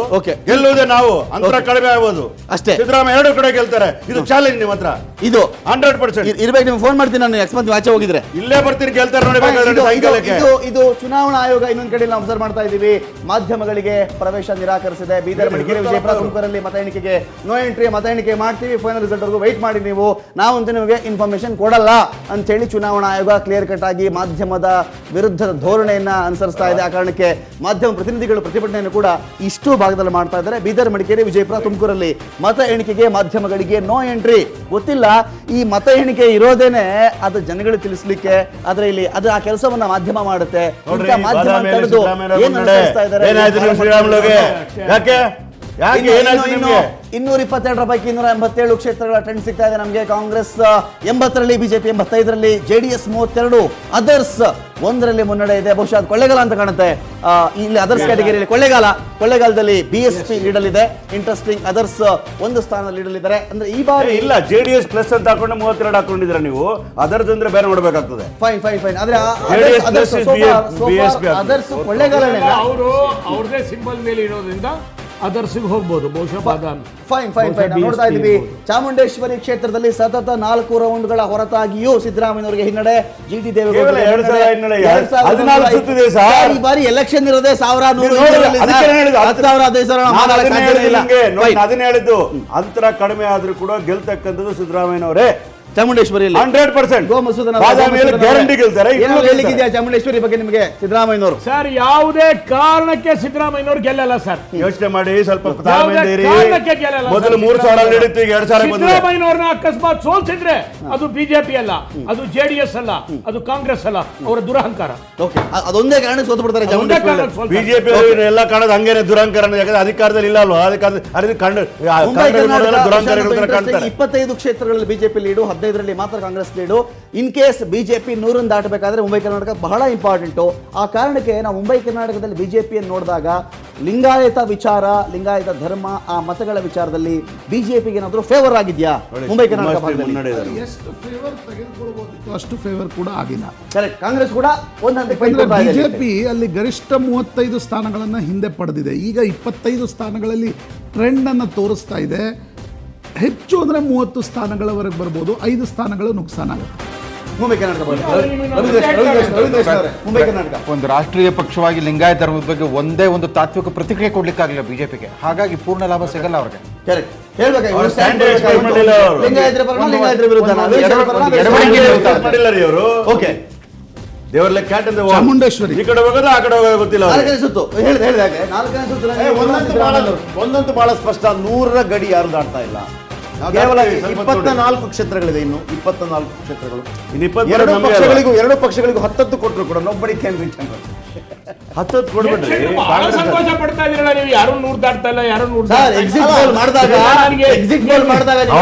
ಗೆಲ್ಲುವುದೇ ನಾವು ಅಂತರ ಕಡಿಮೆ ಆಗ್ಬೋದು ಅಷ್ಟೇ ಸಿದ್ದರಾಮಯ್ಯ ಎರಡು ಕಡೆ ಗೆಲ್ತಾರೆ ಇದು ಚಾಲೆಂಜ್ ನಿಮ್ಮ ಹತ್ರ ಇದು ಹಂಡ್ರೆಡ್ ಪರ್ಸೆಂಟ್ ಇರ್ಬೇಕು ನಿಮ್ಗೆ ಫೋನ್ ಮಾಡ್ತೀನಿ ನಾನು ಎಕ್ಸ್ಮಂತ್ ಆಚೆ ಹೋಗಿದ್ರೆ ಇಲ್ಲೇ ಬರ್ತೀನಿ ಗೆಲ್ತಾರೆ ನೋಡಬೇಕಾದ್ರೆ ಇದು ಚುನಾವಣಾ ಆಯೋಗ ಇನ್ನೊಂದ್ ಕಡೆ ನಾವು ಅಬ್ಸರ್ವ್ ಮಾಡ್ತಾ ಇದೀವಿ ಮಾಧ್ಯಮಗಳಿಗೆ ಪ್ರವೇಶ ನಿರಾಕರಿಸಿದೆ ಬೀದರ್ ಮಡಿಕೇರಿ ವಿಜಯಪುರ ತುಮಕೂರಲ್ಲಿ ಮತ ಎಣಿಕೆಗೆ ನೋ ಎಂಟ್ರಿ ಮತ ಎಣಿಕೆ ಮಾಡ್ತೀವಿ ಫೈನಲ್ ರಿಸಲ್ಟ್ ವರೆಗೂ ವೈಟ್ ಮಾಡಿ ನೀವು ನಾವಂತೂ ನಿಮಗೆ ಇನ್ಫಾರ್ಮೇಶನ್ ಕೊಡಲ್ಲ ಅಂತ ಹೇಳಿ ಚುನಾವಣಾ ಆಯೋಗ ಕ್ಲಿಯರ್ ಕಟ್ ಆಗಿ ಮಾಧ್ಯಮದ ವಿರುದ್ಧದ ಧೋರಣೆಯನ್ನ ಅನುಸರಿಸ್ತಾ ಇದೆ. ಆ ಕಾರಣಕ್ಕೆ ಮಾಧ್ಯಮ ಪ್ರತಿನಿಧಿಗಳು ಪ್ರತಿಭಟನೆಯನ್ನು ಕೂಡ ಇಷ್ಟು ಭಾಗದಲ್ಲಿ ಮಾಡ್ತಾ ಇದ್ದಾರೆ. ಬೀದರ್, ಮಡಿಕೇರಿ, ವಿಜಯಪುರ, ತುಮಕೂರಲ್ಲಿ ಮತ ಎಣಿಕೆಗೆ ಮಾಧ್ಯಮಗಳಿಗೆ ನೋ ಎಂಟ್ರಿ. ಗೊತ್ತಿಲ್ಲ, ಈ ಮತ ಎಣಿಕೆ ಇರೋದೇನೆ ಅದು ಜನಗಳು ತಿಳಿಸ್ಲಿಕ್ಕೆ. ಆದ್ರೆ ಇಲ್ಲಿ ಅದು ಆ ಕೆಲಸವನ್ನ ಮಾಧ್ಯಮ ಮಾಡುತ್ತೆ. ಮಾಧ್ಯಮ ತಡೆದು ಏನು ಅನುಸರಿಸ್ತಾ ಇದ್ದಾರೆ? ಇನ್ನೂರ ಇಪ್ಪತ್ತೆರಡರ ಪೈಕಿ ಇನ್ನೂರ ಎಂಬತ್ತೇಳು ಕ್ಷೇತ್ರಗಳ ಟ್ರೆಂಡ್ ಸಿಗ್ತಾ ಇದೆ ನಮಗೆ. ಕಾಂಗ್ರೆಸ್ ಎಂಬತ್ತರಲ್ಲಿ, ಬಿಜೆಪಿ ಎಂಬತ್ತೈದರಲ್ಲಿ, ಜೆಡಿಎಸ್ ಮೂವತ್ತೆರಡು, ಅದರ್ಸ್ ಒಂದರಲ್ಲಿ ಮುನ್ನಡೆ ಇದೆ. ಬಹುಶಃ ಅದು ಕೊಳ್ಳೇಗಾಲ ಅಂತ ಕಾಣುತ್ತೆ. ಇಲ್ಲಿ ಅದರ್ಸ್ ಕ್ಯಾಟಗರಿಯಲ್ಲಿ ಕೊಳ್ಳೇಗಾಲ, ಕೊಳ್ಳೇಗಾಲದಲ್ಲಿ ಬಿಎಸ್ಪಿ ಲೀಡಲ್ಲಿದೆ. ಇಂಟ್ರೆಸ್ಟಿಂಗ್, ಅದರ್ಸ್ ಒಂದು ಸ್ಥಾನದಲ್ಲಿ ಲೀಡಲ್ಲಿದ್ದಾರೆ. ಅಂದ್ರೆ ಈ ಬಾರಿ ಇಲ್ಲ, ಜೆಡಿಎಸ್ ಪ್ಲಸ್ ಅಂತ ಹಾಕೊಂಡು ಮೂವತ್ತೆರಡು ಹಾಕೊಂಡಿದ್ರೆ ನೀವು ಅದರ್ಸ್ ಅಂದ್ರೆ ಬೇರೆ ನೋಡ್ಬೇಕಾಗ್ತದೆ. ಫೈನ್ ಫೈನ್ ಫೈನ್ ಆದ್ರೆ ಅದರ್ಸ್ ಕೊಳ್ಳೇಗಾಲನೇ ಅವರು ಅವ್ರದೇ ಸಿಂಬಲ್ ಮೇಲೆ ಇರೋದ್ರಿಂದ ಅದರ್ಸಿಗೆ ಹೋಗ್ಬೋದು ಬಹುಶಃ. ಫೈನ್ ಫೈನ್ ಫೈನ್ ನೋಡ್ತಾ ಇದೀವಿ ಚಾಮುಂಡೇಶ್ವರಿ ಕ್ಷೇತ್ರದಲ್ಲಿ ಸತತ ನಾಲ್ಕು ರೌಂಡ್ಗಳ ಹೊರತಾಗಿಯೂ ಸಿದ್ದರಾಮಯ್ಯನವರಿಗೆ ಹಿನ್ನಡೆ. ಜಿಟಿ ದೇವೇಗೌಡ ಈ ಬಾರಿ ಎಲೆಕ್ಷನ್ ಇರೋದೇ ಸಾವಿರ ನೂರು ಅದನ್ನ ಹೇಳಿದ್ದು. ಅಂತರ ಕಡಿಮೆ ಆದ್ರೂ ಕೂಡ ಗೆಲ್ತಕ್ಕಂಥದ್ದು ಸಿದ್ದರಾಮಯ್ಯನವರೇ ಚಾಮುಂಡೇಶ್ವರಿಯಲ್ಲಿ ಹಂಡ್ರೆಡ್ ಪರ್ಸೆಂಟ್ ಗ್ಯಾರಂಟಿ ಗೆಲ್ತಾರೆ. ಹೇಳಿದ್ಯಾ ಚಾಮುಂಡೇಶ್ವರಿ ಬಗ್ಗೆ ನಿಮಗೆ ಸಿದ್ದರಾಮಯ್ಯನವರು? ಸರ್, ಯಾವುದೇ ಕಾರಣಕ್ಕೆ ಸಿದ್ದರಾಮಯ್ಯನವರು ಗೆಲ್ಲಲ್ಲ ಸರ್. ಯೋಚನೆ ಮಾಡಿ ಸ್ವಲ್ಪ. ಮೊದಲು ಮೂರು ಸಾವಿರ ನಡೀತು, ಈಗ ಎರಡು ಸಾವಿರ. ಸಿದ್ದರಾಮಯ್ಯನವ್ರನ್ನ ಅಕಸ್ಮಾತ್ ಸೋಲ್ಸಿದ್ರೆ ಅದು ಬಿಜೆಪಿ ಅಲ್ಲ, ಅದು ಜೆಡಿಎಸ್ ಅಲ್ಲ, ಅದು ಕಾಂಗ್ರೆಸ್ ಅಲ್ಲ, ಅವರ ದುರಹಂಕಾರ. ಅದೊಂದೇ ಕಾರಣಕ್ಕೆ ಸೋತು ಬಿಡ್ತಾರೆ ಚಾಮುಂಡೇಶ್ವರಿ. ಬಿಜೆಪಿ ಎಲ್ಲ ಕಾಣದ ಹಂಗೇನೆ ದುರಹಂಕಾರ. ಯಾಕಂದ್ರೆ ಅಧಿಕಾರದಲ್ಲಿ ಇಲ್ಲ ಅಲ್ವಾ? ಅಧಿಕಾರದಲ್ಲಿ ದುರಹಂಕಾರ. ಇಪ್ಪತ್ತೈದು ಕ್ಷೇತ್ರಗಳಲ್ಲಿ ಬಿಜೆಪಿ ಲೀಡು, ಹದಿನೈದು ಹದಿನೈದರಲ್ಲಿ ಮಾತ್ರ Congress lead. In case BJP ನೂರನ್ನು ದಾಟಬೇಕಾದ್ರೆ ಮುಂಬೈ ಕರ್ನಾಟಕ ಬಹಳ ಇಂಪಾರ್ಟೆಂಟು. ಆ ಕಾರಣಕ್ಕೆ ನಾವು ಮುಂಬೈ ಕರ್ನಾಟಕದಲ್ಲಿ ಬಿಜೆಪಿಯನ್ನು ನೋಡಿದಾಗ ಲಿಂಗಾಯತ ವಿಚಾರ, ಲಿಂಗಾಯತ ಧರ್ಮ, ಆ ಮತಗಳ ವಿಚಾರದಲ್ಲಿ ಬಿಜೆಪಿಗೆ ಏನಾದರೂ ಫೇವರ್ ಆಗಿದೆಯಾ? ಮುಂಬೈ ಕರ್ನಾಟಕ ಅಷ್ಟು ಫೇವರ್ ಕೂಡ ಆಗಿಲ್ಲ. ಕರೆಕ್ಟ್. ಕಾಂಗ್ರೆಸ್ ಕೂಡ ಬಿಜೆಪಿ ಅಲ್ಲಿ ಗರಿಷ್ಠ ಮೂವತ್ತೈದು ಸ್ಥಾನಗಳನ್ನು ಹಿಂದೆ ಪಡೆದಿದೆ. ಈಗ ಇಪ್ಪತ್ತೈದು ಸ್ಥಾನಗಳಲ್ಲಿ ಟ್ರೆಂಡ್ ಅನ್ನು ತೋರಿಸ್ತಾ ಇದೆ. ಹೆಚ್ಚು ಅಂದರೆ ಮೂವತ್ತು ಸ್ಥಾನಗಳವರೆಗೆ ಬರ್ಬೋದು, ಐದು ಸ್ಥಾನಗಳು ನುಕ್ಸಾನ ಆಗುತ್ತೆ. ಮುಂಬೈ ಕರ್ನಾಟಕ ಒಂದು ರಾಷ್ಟ್ರೀಯ ಪಕ್ಷವಾಗಿ ಲಿಂಗಾಯತ ಧರ್ಮದ ಬಗ್ಗೆ ಒಂದೇ ಒಂದು ತಾತ್ವಿಕ ಪ್ರತಿಕ್ರಿಯೆ ಕೊಡ್ಲಿಕ್ಕಾಗಲಿಲ್ಲ ಬಿಜೆಪಿಗೆ, ಹಾಗಾಗಿ ಪೂರ್ಣ ಲಾಭ ಸಿಗಲ್ಲ ಅವ್ರಿಗೆ. ಕರೆಕ್ಟ್. ಓಕೆ, ದೇವರಲ್ಲೇ ಕ್ಯಾಟ್ ಅಂದ್ರೆ ಚಾಮುಂಡೇಶ್ವರಿ ಈ ಕಡೆ ಹೋಗೋದು ಆ ಕಡೆ ಹೋಗೋದು ಗೊತ್ತಿಲ್ಲ. ನಾಲ್ಕನೇ ಸುತ್ತು ಹೇಳಿದೆ ಹೇಳಿದಾಗೆ ನಾಲ್ಕನೇ ಸುತ್ತು ಒಂದಂತೂ ಬಹಳ ಸ್ಪಷ್ಟ, ನೂರರ ಗಡಿ ಯಾರು ದಾಡ್ತಾ ಇಲ್ಲ. ಕೇವಲ ಇಪ್ಪತ್ತ ನಾಲ್ಕು ಕ್ಷೇತ್ರಗಳಿದೆ, ಇನ್ನು ಇಪ್ಪತ್ತ ನಾಲ್ಕು ಕ್ಷೇತ್ರಗಳು. ಎರಡು ಪಕ್ಷಗಳಿಗೂ ಎರಡು ಪಕ್ಷಗಳಿಗೂ ಹತ್ತತ್ತು ಕೊಟ್ಟರು ಕೂಡ ನೊಬ್ಬಡಿ ಕ್ಯಾನ್ ರೀಚ್ ಅಂತ ಹತ್ತತ್ತು ಕೊಡ್ಬಿಟ್ರೆ ಸಂತೋಷ ಪಡ್ತಾ ಇದೀರಲ್ಲ ನೀವು. ಯಾರು ನೂರು ದಾಡ್ತಾ ಇಲ್ಲ, ಯಾರು ನೂರು ಸರ್ ಎಕ್ಸಿಟ್ ಪೋಲ್ ಮಾಡಿದಾಗ ಎಕ್ಸಿಟ್ ಪೋಲ್ ಮಾಡಿದಾಗ ಏನ್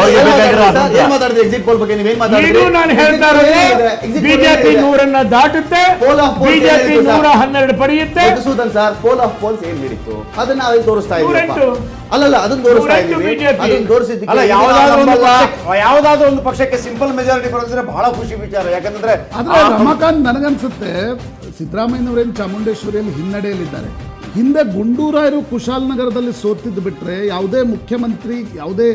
ಮಾತಾಡಿದ್ರೆ ಎಕ್ಸಿಟ್ ಪೋಲ್ ಬಗ್ಗೆ ನೀವೇನ್ ಮಾತಾಡಿದ್ರು? ನಾನು ಹೇಳ್ತಾ ಇರೋದು ಬಿಜೆಪಿ ನೂರನ್ನ ದಾಟುತ್ತೆ, ಬಿಜೆಪಿ ನೂರ ಹನ್ನೆರಡು ಪಡೆಯುತ್ತೆ. Sudhan sir, poll of polls ಏನ್ ನಡೀತು ಅದನ್ನ ನಾವೇನು ತೋರಿಸ್ತಾ ಇದ್ದೀವಿ? ಅಲ್ಲಲ್ಲ, ಅದನ್ನ ತೋರಿಸ್ತಾ ಇದ್ದೀವಿ, ಅದನ್ನ ತೋರಿಸಿದ್ದೀವಿ. ಅಲ್ಲ, ಯಾವ್ದಾದ್ರು ಒಂದು ಯಾವ್ದಾದ್ರು ಒಂದು ಪಕ್ಷಕ್ಕೆ ಸಿಂಪಲ್ ಮೆಜಾರಿಟಿ ಬರೋದ್ರೆ ಬಹಳ ಖುಷಿ ವಿಚಾರ. ಯಾಕಂದ್ರೆ ಅದ್ರ ರಮಾಕಾಂತ್ ನನಗನ್ಸುತ್ತೆ ಸಿದ್ದರಾಮಯ್ಯನವರೇನು ಚಾಮುಂಡೇಶ್ವರಿಯಲ್ಲಿ ಹಿನ್ನಡೆಯಲ್ಲಿದ್ದಾರೆ. ಹಿಂದೆ ಗುಂಡೂರಾಯರು ಕುಶಾಲನಗರದಲ್ಲಿ ಸೋತಿದ್ದು ಬಿಟ್ರೆ ಯಾವುದೇ ಮುಖ್ಯಮಂತ್ರಿ ಯಾವುದೇ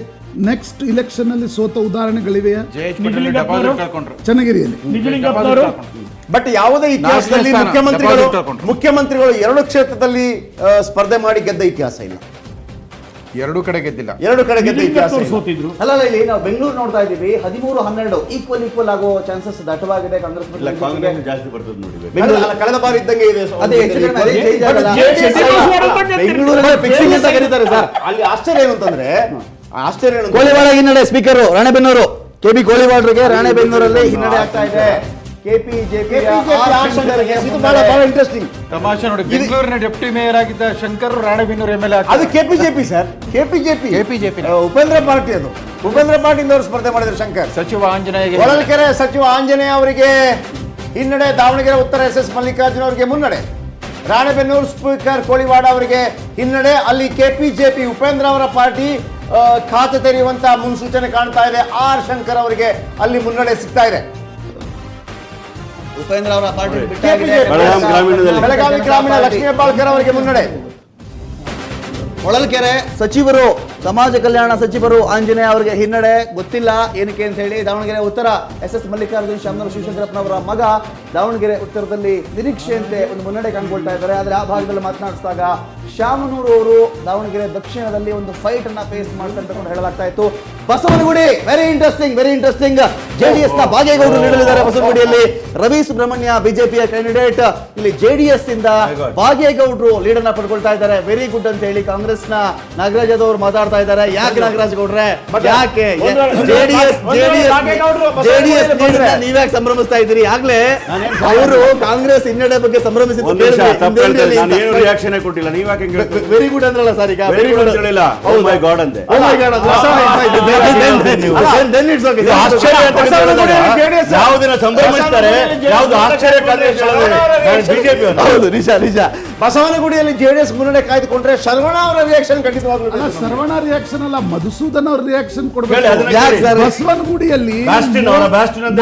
ನೆಕ್ಸ್ಟ್ ಇಲೆಕ್ಷನ್ ಅಲ್ಲಿ ಸೋತ ಉದಾಹರಣೆಗಳಿವೆಯಾ? ಚನ್ನಗಿರಿಯಲ್ಲಿ. ಬಟ್ ಯಾವುದೇ ಇತಿಹಾಸದಲ್ಲಿ ಮುಖ್ಯಮಂತ್ರಿಗಳು ಮುಖ್ಯಮಂತ್ರಿಗಳು ಎರಡು ಕ್ಷೇತ್ರದಲ್ಲಿ ಸ್ಪರ್ಧೆ ಮಾಡಿ ಗೆದ್ದ ಇತಿಹಾಸ ಇಲ್ಲ. ಎರಡು ಕಡೆ ಗೆದ್ದಿಲ್ಲ, ಎರಡು ಕಡೆ ಗೆದ್ದ ಇತಿಹಾಸ ಸೋತಿದ್ರು. ಅಲ್ಲಲ್ಲ, ಇಲ್ಲಿ ನಾವು ಬೆಂಗಳೂರು ನೋಡ್ತಾ ಇದೀವಿ, ಹದಿಮೂರು ಹನ್ನೆರಡು ಈಕ್ವಲ್ ಈಕ್ವಲ್ ಆಗೋ ಚಾನ್ಸಸ್ ದಟ್ಟವಾಗಿದೆ. ಕಾಂಗ್ರೆಸ್ ಜಾಸ್ತಿ ಬರ್ತದೆ ನೋಡಿ, ಕಳೆದ ಬಾರಿ ಇದ್ದಂಗೆ ಇದೆ. ಅಲ್ಲಿ ಆಶ್ಚರ್ಯ ಏನು ಅಂತಂದ್ರೆ, ಆಶ್ಚರ್ಯ ಏನು ಕೋಳಿವಾಡ ಹಿನ್ನಡೆ. ಸ್ಪೀಕರ್ ರಾಣೆಬೆನ್ನೂರು ಕೆಬಿ ಕೋಳಿವಾಡರಿಗೆ ರಾಣೆಬೆನ್ನೂರಲ್ಲಿ ಹಿನ್ನಡೆ ಆಗ್ತಾ ಇದೆ. ಡೆಪ್ಟಿ ಮೇಯರ್ ಆಗಿದ್ದ Shankar Ranebennur M L A, ಅದು KPJP sir, KPJP KPJP Upendra Patil, ಅದು ಉಪೇಂದ್ರ ಪಾಟೀಲ್ ಅವರು ಸ್ಪರ್ಧೆ ಮಾಡಿದ್ರು. ಶಂಕರ್ ಸಚಿವ ಆಂಜನೇಯ ಹೊಳಲ್ಕೆರೆ ಸಚಿವ ಆಂಜನೇಯ ಅವರಿಗೆ ಹಿನ್ನಡೆ. ದಾವಣಗೆರೆ ಉತ್ತರ ಎಸ್ ಎಸ್ ಮಲ್ಲಿಕಾರ್ಜುನ ಅವರಿಗೆ ಮುನ್ನಡೆ. ರಾಣೆಬೆನ್ನೂರು ಸ್ಪೀಕರ್ ಕೋಳಿವಾಡ ಅವರಿಗೆ ಹಿನ್ನಡೆ. ಅಲ್ಲಿ ಕೆಪಿಜೆಪಿ ಉಪೇಂದ್ರ ಅವರ ಪಾರ್ಟಿ ಖಾತೆ ತೆರೆಯುವಂತಹ ಮುನ್ಸೂಚನೆ ಕಾಣ್ತಾ ಇದೆ. ಆರ್ ಶಂಕರ್ ಅವರಿಗೆ ಅಲ್ಲಿ ಮುನ್ನಡೆ ಸಿಗ್ತಾ ಇದೆ. ಉಪೇಂದ್ರ ಅವರ ಪಾರ್ಟಿ ಬೆಳಗಾವಿ ಗ್ರಾಮೀಣ ಲಕ್ಷ್ಮೀ ಹೆಬ್ಬಾಳ್ಕರ್ ಅವರಿಗೆ ಮುನ್ನಡೆ. ಹೊಳಲ್ಕೆರೆ ಸಚಿವರು ಸಮಾಜ ಕಲ್ಯಾಣ ಸಚಿವರು ಆಂಜನೇಯ ಅವರಿಗೆ ಹಿನ್ನಡೆ, ಗೊತ್ತಿಲ್ಲ ಏನಕ್ಕೆ ಅಂತ ಹೇಳಿ. ದಾವಣಗೆರೆ ಉತ್ತರ ಎಸ್ ಎಸ್ ಮಲ್ಲಿಕಾರ್ಜುನ ಶಾಮನೂರು ಶಿವಶಂಕರಪ್ಪನವರ ಮಗ ದಾವಣಗೆರೆ ಉತ್ತರದಲ್ಲಿ ನಿರೀಕ್ಷೆಯಂತೆ ಒಂದು ಮುನ್ನಡೆ ಕಂಡುಕೊಳ್ತಾ ಇದ್ದಾರೆ. ಆದರೆ ಆ ಭಾಗದಲ್ಲಿ ಮಾತನಾಡಿಸಿದಾಗ ಶಾಮನೂರು ಅವರು ದಾವಣಗೆರೆ ದಕ್ಷಿಣದಲ್ಲಿ ಒಂದು ಫೈಟ್ ಅನ್ನ ಫೇಸ್ ಮಾಡ್ತಾರೆ ಅಂತ ಹೇಳಲಾಗ್ತಾ ಇತ್ತು. Basavanagudi very interesting, very interesting. JDS ನ ಬಾಗೇಗೌಡರು ನೀಡಲಿದ್ದಾರೆ ಬಸವನಗುಡಿಯಲ್ಲಿ. ರವಿ ಸುಬ್ರಹ್ಮಣ್ಯ ಬಿಜೆಪಿಯ ಕ್ಯಾಂಡಿಡೇಟ್, ಇಲ್ಲಿ ಜೆಡಿಎಸ್ ಇಂದ ಬಾಗೇಗೌಡರು ಲೀಡ್ ಅನ್ನ ಪಡ್ಕೊಳ್ತಾ ಇದ್ದಾರೆ. ವೆರಿ ಗುಡ್ ಅಂತ ಹೇಳಿ ಕಾಂಗ್ರೆಸ್ನ ನಾಗರಾಜ್ ಯಾದವ್ ಅವರು ಮಾತಾಡ್ತಾ ಇದ್ದಾರೆ. ಯಾಕೆ ನಾಗರಾಜ್ ಗೌಡ್ರೆ, ಯಾಕೆ ಜೆಡಿಎಸ್ ಜೆಡಿಎಸ್ ನೀವ್ಯಾಕೆ ಸಂಭ್ರಮಿಸ್ತಾ ಇದ್ದೀರಿ? ಆಗ್ಲೇ ಅವರು ಕಾಂಗ್ರೆಸ್ ಹಿನ್ನಡೆ ಬಗ್ಗೆ ಸಂಭ್ರಮಿಸಿದ್ದಾರೆ ಕೊಟ್ಟಿಲ್ಲ, ನೀವ್ಯಾಕೆ? ವೆರಿ ಗುಡ್ ಅಂದ್ರಲ್ಲ ಸರ್, ಈಗ ವೆರಿ ಗುಡ್ ಹೇಳಿಲ್ಲ, ಓ ಮೈ ಗಾಡ್ ಅಂದೆ. ಓ ಮೈ ಗಾಡ್ ಯಾವುದನ್ನ ಸಂಭ್ರಮಿಸ್ತಾರೆ, ಯಾವ್ದು ಆಶ್ಚರ್ಯ ಬಿಜೆಪಿ. ಹೌದು ನಿಜ ನಿಜ. ಬಸವನಗುಡಿಯಲ್ಲಿ ಜೆಡಿಎಸ್ ಮುನ್ನಡೆ ಕಾಯ್ದುಕೊಂಡ್ರೆ ಶರವಣ ಅವರ ರಿಯಾಕ್ಷನ್ ಖಂಡಿತವಾಗ್ಲೂ, ಶರವಣ ರಿಯಾಕ್ಷನ್ ಅಲ್ಲ ಮಧುಸೂದನ್ ಅವ್ರ ರಿಯಾಕ್ಷನ್ ಕೊಡ್ಬೇಕು. ಬಸವನಗುಡಿಯಲ್ಲಿ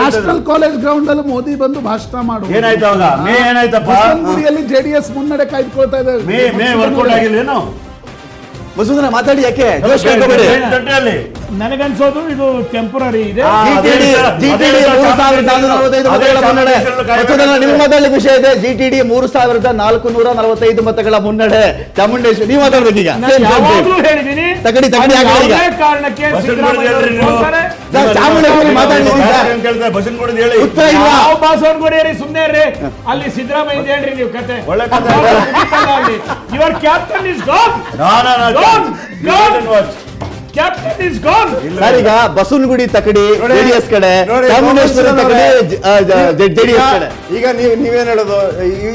ನ್ಯಾಷನಲ್ ಕಾಲೇಜ್ ಗ್ರೌಂಡ್ ಅಲ್ಲಿ ಮೋದಿ ಬಂದು ಭಾಷಣ ಮಾಡುವ ಏನಾಯ್ತು ಅವಾಗ? ಏನಾಯ್ತಪ್ಪ, ಬಸವನಗುಡಿಯಲ್ಲಿ ಜೆಡಿಎಸ್ ಮುನ್ನಡೆ ಕಾಯ್ದುಕೊಳ್ತಾ ಇದ್ದಾರೆ. ಮಸೂದನ ಮಾತಾಡಿ, ಯಾಕೆ ನನಗನ್ಸೋದು ಇದು ಟೆಂಪರರಿ ಇದೆ. ನಿಮ್ಗೆ ಮಾತಾಡ್ಲಿಕ್ಕೆ ವಿಷಯ ಇದೆ. ಜಿಟಿಡಿ ಮೂರು ಸಾವಿರದ ನಾಲ್ಕು ನೂರ ನಲವತ್ತೈದು ಮತಗಳ ಮುನ್ನಡೆ. ಚಾಮುಂಡೇಶ್ವರಿ ನೀವು ಮಾತಾಡ್ಬೇಕೀಗ. ತಗಡಿ ತಗಡಿ ಕಾರಣಕ್ಕೆ ಚಾಮುಂಡೇಶ್ವರಿ ಮಾತಾಡ್ಲಿಕ್ಕೆ ಉತ್ತರ ಇಲ್ಲ. ಬಾಸವನಗುಡಿಯಲ್ಲಿ ಸುಮ್ಮನೆ ರೀ, ಅಲ್ಲಿ ಸಿದ್ದರಾಮಯ್ಯ ಹೇಳ್ರಿ ನೀವು ಕತೆ. Your captain is gone. Gone gone captain is gone. Sir, ಈಗ ಬಸವನಗುಡಿ ತಕಡಿ ಜೆಡಿಎಸ್ ಕಡೆ, ಚಾಮುಂಡೇಶ್ವರಿ ತಕಡಿ ಜೆಡಿಎಸ್ ಕಡೆ. ಈಗ ನೀವು ನೀವೇನ್ ಹೇಳೋದು?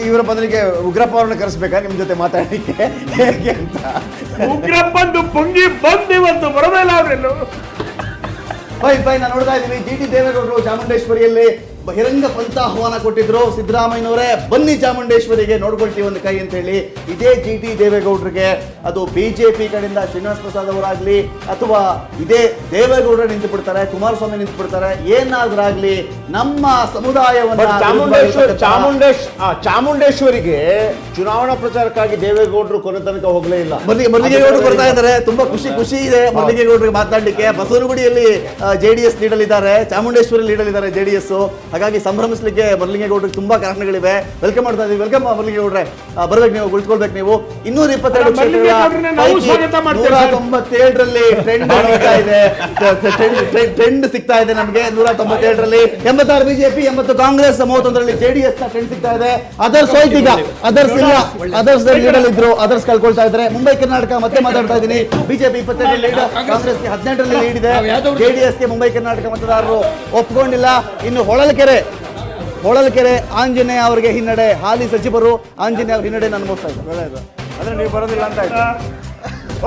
ಇವರ ಬದಲಿಗೆ ಉಗ್ರಪ್ಪ ಅವ್ರನ್ನ ಕರೆಸ್ಬೇಕಾ ನಿಮ್ ಜೊತೆ ಮಾತಾಡಲಿಕ್ಕೆ? ಹೇಗೆ ಅಂತ ಉಗ್ರಪ್ಪಂದು ಪುಂಗಿ ಬಂದು ಇವತ್ತು ಬರಬೇಡ ಅವ್ರೆಲ್ಲೂ. Bye bye. Now, G T Devegowda Chamundeshwari. ಬಹಿರಂಗ ಪಂಥಾಹ್ವಾನ ಕೊಟ್ಟಿದ್ರು ಸಿದ್ದರಾಮಯ್ಯನವರೇ ಬನ್ನಿ ಚಾಮುಂಡೇಶ್ವರಿಗೆ ನೋಡ್ಕೊಳ್ತೀವಿ ಒಂದು ಕೈ ಅಂತ ಹೇಳಿ ಇದೇ ಜಿಟಿ ದೇವೇಗೌಡರಿಗೆ ಅದು ಬಿಜೆಪಿ ಕಡೆಯಿಂದ ಶ್ರೀನಿವಾಸ ಪ್ರಸಾದ್ ಅವರಾಗ್ಲಿ ಅಥವಾ ಇದೇ ದೇವೇಗೌಡರು ನಿಂತು ಬಿಡ್ತಾರೆ ಕುಮಾರಸ್ವಾಮಿ ನಿಂತು ಬಿಡ್ತಾರೆ ಏನಾದ್ರಾಗ್ಲಿ ನಮ್ಮ ಸಮುದಾಯವನ್ನು ಚಾಮುಂಡೇಶ್ ಚಾಮುಂಡೇಶ್ವರಿಗೆ ಚುನಾವಣಾ ಪ್ರಚಾರಕ್ಕಾಗಿ ದೇವೇಗೌಡರು ಕೊನೆ ತನಕ ಹೋಗಲೇ ಇಲ್ಲ. ಮಲ್ಲಿಗೆಗೌಡರು ಬರ್ತಾ ಇದ್ದಾರೆ, ತುಂಬಾ ಖುಷಿ ಖುಷಿ ಇದೆ ಮಲ್ಲಿಗೆಗೌಡರಿಗೆ ಮಾತಾಡ್ಲಿಕ್ಕೆ. ಬಸವನಗುಡಿಯಲ್ಲಿ ಜೆಡಿಎಸ್ ನೀಡಲಿದ್ದಾರೆ, ಚಾಮುಂಡೇಶ್ವರಿ ನೀಡಲಿದ್ದಾರೆ ಜೆಡಿಎಸ್. ಹಾಗಾಗಿ ಸಂಭ್ರಮಿಸಲಿಕ್ಕೆ ಮಲ್ಲಿಗೆಗೌಡರಿಗೆ ತುಂಬಾ ಕಾರಣಗಳಿವೆ. ವೆಲ್ಕಮ್ ಮಾಡ್ತಾ ಇದ್ದೀವಿ, ವೆಲ್ಕಮ್ ಮಲ್ಲಿಗೆಗೌಡರೇ, ಬರಬೇಕು ನೀವು, ಉಳಿದುಕೊಳ್ಬೇಕು ನೀವು. ಇನ್ನೂರ ಇಪ್ಪತ್ತೆರಡು ತೊಂಬತ್ತೇಳರಲ್ಲಿ ಟ್ರೆಂಡ್ ಸಿಗ್ತಾ ಇದೆ ಟ್ರೆಂಡ್ ಸಿಗ್ತಾ ಇದೆ ನಮಗೆ ನೂರ ತೊಂಬತ್ತೇಳರಲ್ಲಿ ಎಂಬತ್ತಾರು ಬಿಜೆಪಿ, ಎಂಬತ್ತು ಕಾಂಗ್ರೆಸ್, ಮೂವತ್ತೊಂದರಲ್ಲಿ ಜೆಡಿಎಸ್ ನ ಟ್ರೆಂಡ್ ಸಿಗ್ತಾ ಇದೆ. ಅದರ್ಸ್ ಹೋಯ್ತು, ಈಗ ಅದರ್ಸ್ ಇಲ್ಲ, ಅದರ್ಸ್ ಲೀಡಲ್ಲಿದ್ರು, ಅದರ್ಸ್ ಕಳ್ಕೊಳ್ತಾ ಇದ್ರೆ. ಮುಂಬೈ ಕರ್ನಾಟಕ ಮತ್ತೆ ಮಾತಾಡ್ತಾ ಇದ್ದೀನಿ, ಬಿಜೆಪಿ ಇಪ್ಪತ್ತೆರಡರಲ್ಲಿ ಲೀಡ್, ಕಾಂಗ್ರೆಸ್ಗೆ ಹದಿನೆಂಟರಲ್ಲಿ ಲೀಡ್ ಇದೆ, ಜೆಡಿಎಸ್ಗೆ ಮುಂಬೈ ಕರ್ನಾಟಕ ಮತದಾರರು ಒಪ್ಕೊಂಡಿಲ್ಲ. ಇನ್ನು ಹೊಳಲ್ಕೆ ಹೊಳಲ್ಕೆರೆ ಆಂಜನೇಯ ಅವರಿಗೆ ಹಿನ್ನಡೆ, ಹಾಲಿ ಸಚಿವರು ಆಂಜನೇಯ ಅವ್ರ ಹಿನ್ನಡೆ ನಾನು ನೋಡ್ತಾ ಇದ್ದೆ. ಅಂದ್ರೆ ನೀವು ಬರೋದಿಲ್ಲ ಅಂತ ಆಯ್ತು.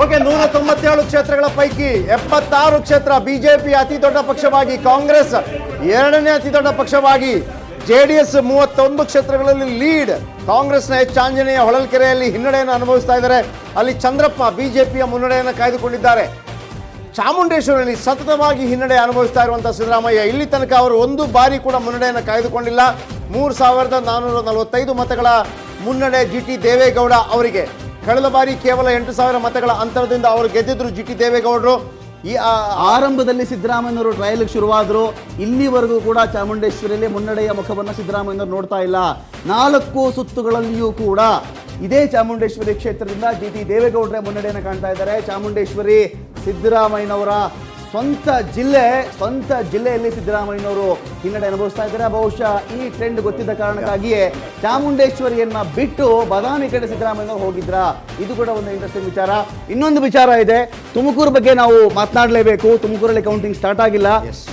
ಓಕೆ, ನೂರ ತೊಂಬತ್ತೇಳು ಕ್ಷೇತ್ರಗಳ ಪೈಕಿ ಎಪ್ಪತ್ತಾರು ಕ್ಷೇತ್ರ ಬಿಜೆಪಿ ಅತಿ ದೊಡ್ಡ ಪಕ್ಷವಾಗಿ, ಕಾಂಗ್ರೆಸ್ ಎರಡನೇ ಅತಿ ದೊಡ್ಡ ಪಕ್ಷವಾಗಿ, ಜೆಡಿಎಸ್ ಮೂವತ್ತೊಂದು ಕ್ಷೇತ್ರಗಳಲ್ಲಿ ಲೀಡ್, ಕಾಂಗ್ರೆಸ್ನ ಎಚ್ ಆಂಜನೇಯ ಹೊಳಲ್ಕೆರೆಯಲ್ಲಿ ಹಿನ್ನಡೆಯನ್ನು ಅನುಭವಿಸ್ತಾ ಇದ್ದಾರೆ. ಅಲ್ಲಿ ಚಂದ್ರಪ್ಪ ಬಿಜೆಪಿಯ ಮುನ್ನಡೆಯನ್ನು ಕಾಯ್ದುಕೊಂಡಿದ್ದಾರೆ. ಚಾಮುಂಡೇಶ್ವರಿಯಲ್ಲಿ ಸತತವಾಗಿ ಹಿನ್ನಡೆ ಅನುಭವಿಸ್ತಾ ಇರುವಂಥ ಸಿದ್ದರಾಮಯ್ಯ ಇಲ್ಲಿ ತನಕ ಅವರು ಒಂದು ಬಾರಿ ಕೂಡ ಮುನ್ನಡೆಯನ್ನು ಕಾಯ್ದುಕೊಂಡಿಲ್ಲ. ಮೂರು ಸಾವಿರದ ನಾನ್ನೂರ ನಲವತ್ತೈದು ಮತಗಳ ಮುನ್ನಡೆ ಜಿ ಟಿ ದೇವೇಗೌಡ ಅವರಿಗೆ. ಕಳೆದ ಬಾರಿ ಕೇವಲ ಎಂಟು ಸಾವಿರ ಮತಗಳ ಅಂತರದಿಂದ ಅವರು ಗೆದ್ದಿದ್ರು ಜಿ ಟಿ ದೇವೇಗೌಡರು. ಈ ಆರಂಭದಲ್ಲಿ ಸಿದ್ದರಾಮಯ್ಯನವರು ಟ್ರಯಲ್ಗೆ ಶುರುವಾದರು, ಇಲ್ಲಿವರೆಗೂ ಕೂಡ ಚಾಮುಂಡೇಶ್ವರಿಯಲ್ಲಿ ಮುನ್ನಡೆಯ ಮುಖವನ್ನು ಸಿದ್ದರಾಮಯ್ಯನವರು ನೋಡ್ತಾ ಇಲ್ಲ. ನಾಲ್ಕು ಸುತ್ತುಗಳಲ್ಲಿಯೂ ಕೂಡ ಇದೇ ಚಾಮುಂಡೇಶ್ವರಿ ಕ್ಷೇತ್ರದಿಂದ ಜಿ ಟಿ ದೇವೇಗೌಡರ ಮುನ್ನಡೆಯನ್ನು ಕಾಣ್ತಾ ಇದ್ದಾರೆ. ಚಾಮುಂಡೇಶ್ವರಿ ಸಿದ್ದರಾಮಯ್ಯನವರ ಸ್ವಂತ ಜಿಲ್ಲೆ, ಸ್ವಂತ ಜಿಲ್ಲೆಯಲ್ಲಿ ಸಿದ್ದರಾಮಯ್ಯನವರು ಹಿನ್ನಡೆ ಅನುಭವಿಸ್ತಾ ಇದ್ದಾರೆ. ಬಹುಶಃ ಈ ಟ್ರೆಂಡ್ ಗೊತ್ತಿದ್ದ ಕಾರಣಕ್ಕಾಗಿಯೇ ಚಾಮುಂಡೇಶ್ವರಿಯನ್ನ ಬಿಟ್ಟು ಬದಾಮಿ ಕಡೆ ಸಿದ್ದರಾಮಯ್ಯನವರು ಹೋಗಿದ್ರ. ಇದು ಕೂಡ ಒಂದು ಇಂಟ್ರೆಸ್ಟಿಂಗ್ ವಿಚಾರ. ಇನ್ನೊಂದು ವಿಚಾರ ಇದೆ, ತುಮಕೂರು ಬಗ್ಗೆ ನಾವು ಮಾತನಾಡಲೇಬೇಕು. ತುಮಕೂರಲ್ಲಿ ಕೌಂಟಿಂಗ್ ಸ್ಟಾರ್ಟ್ ಆಗಿಲ್ಲ.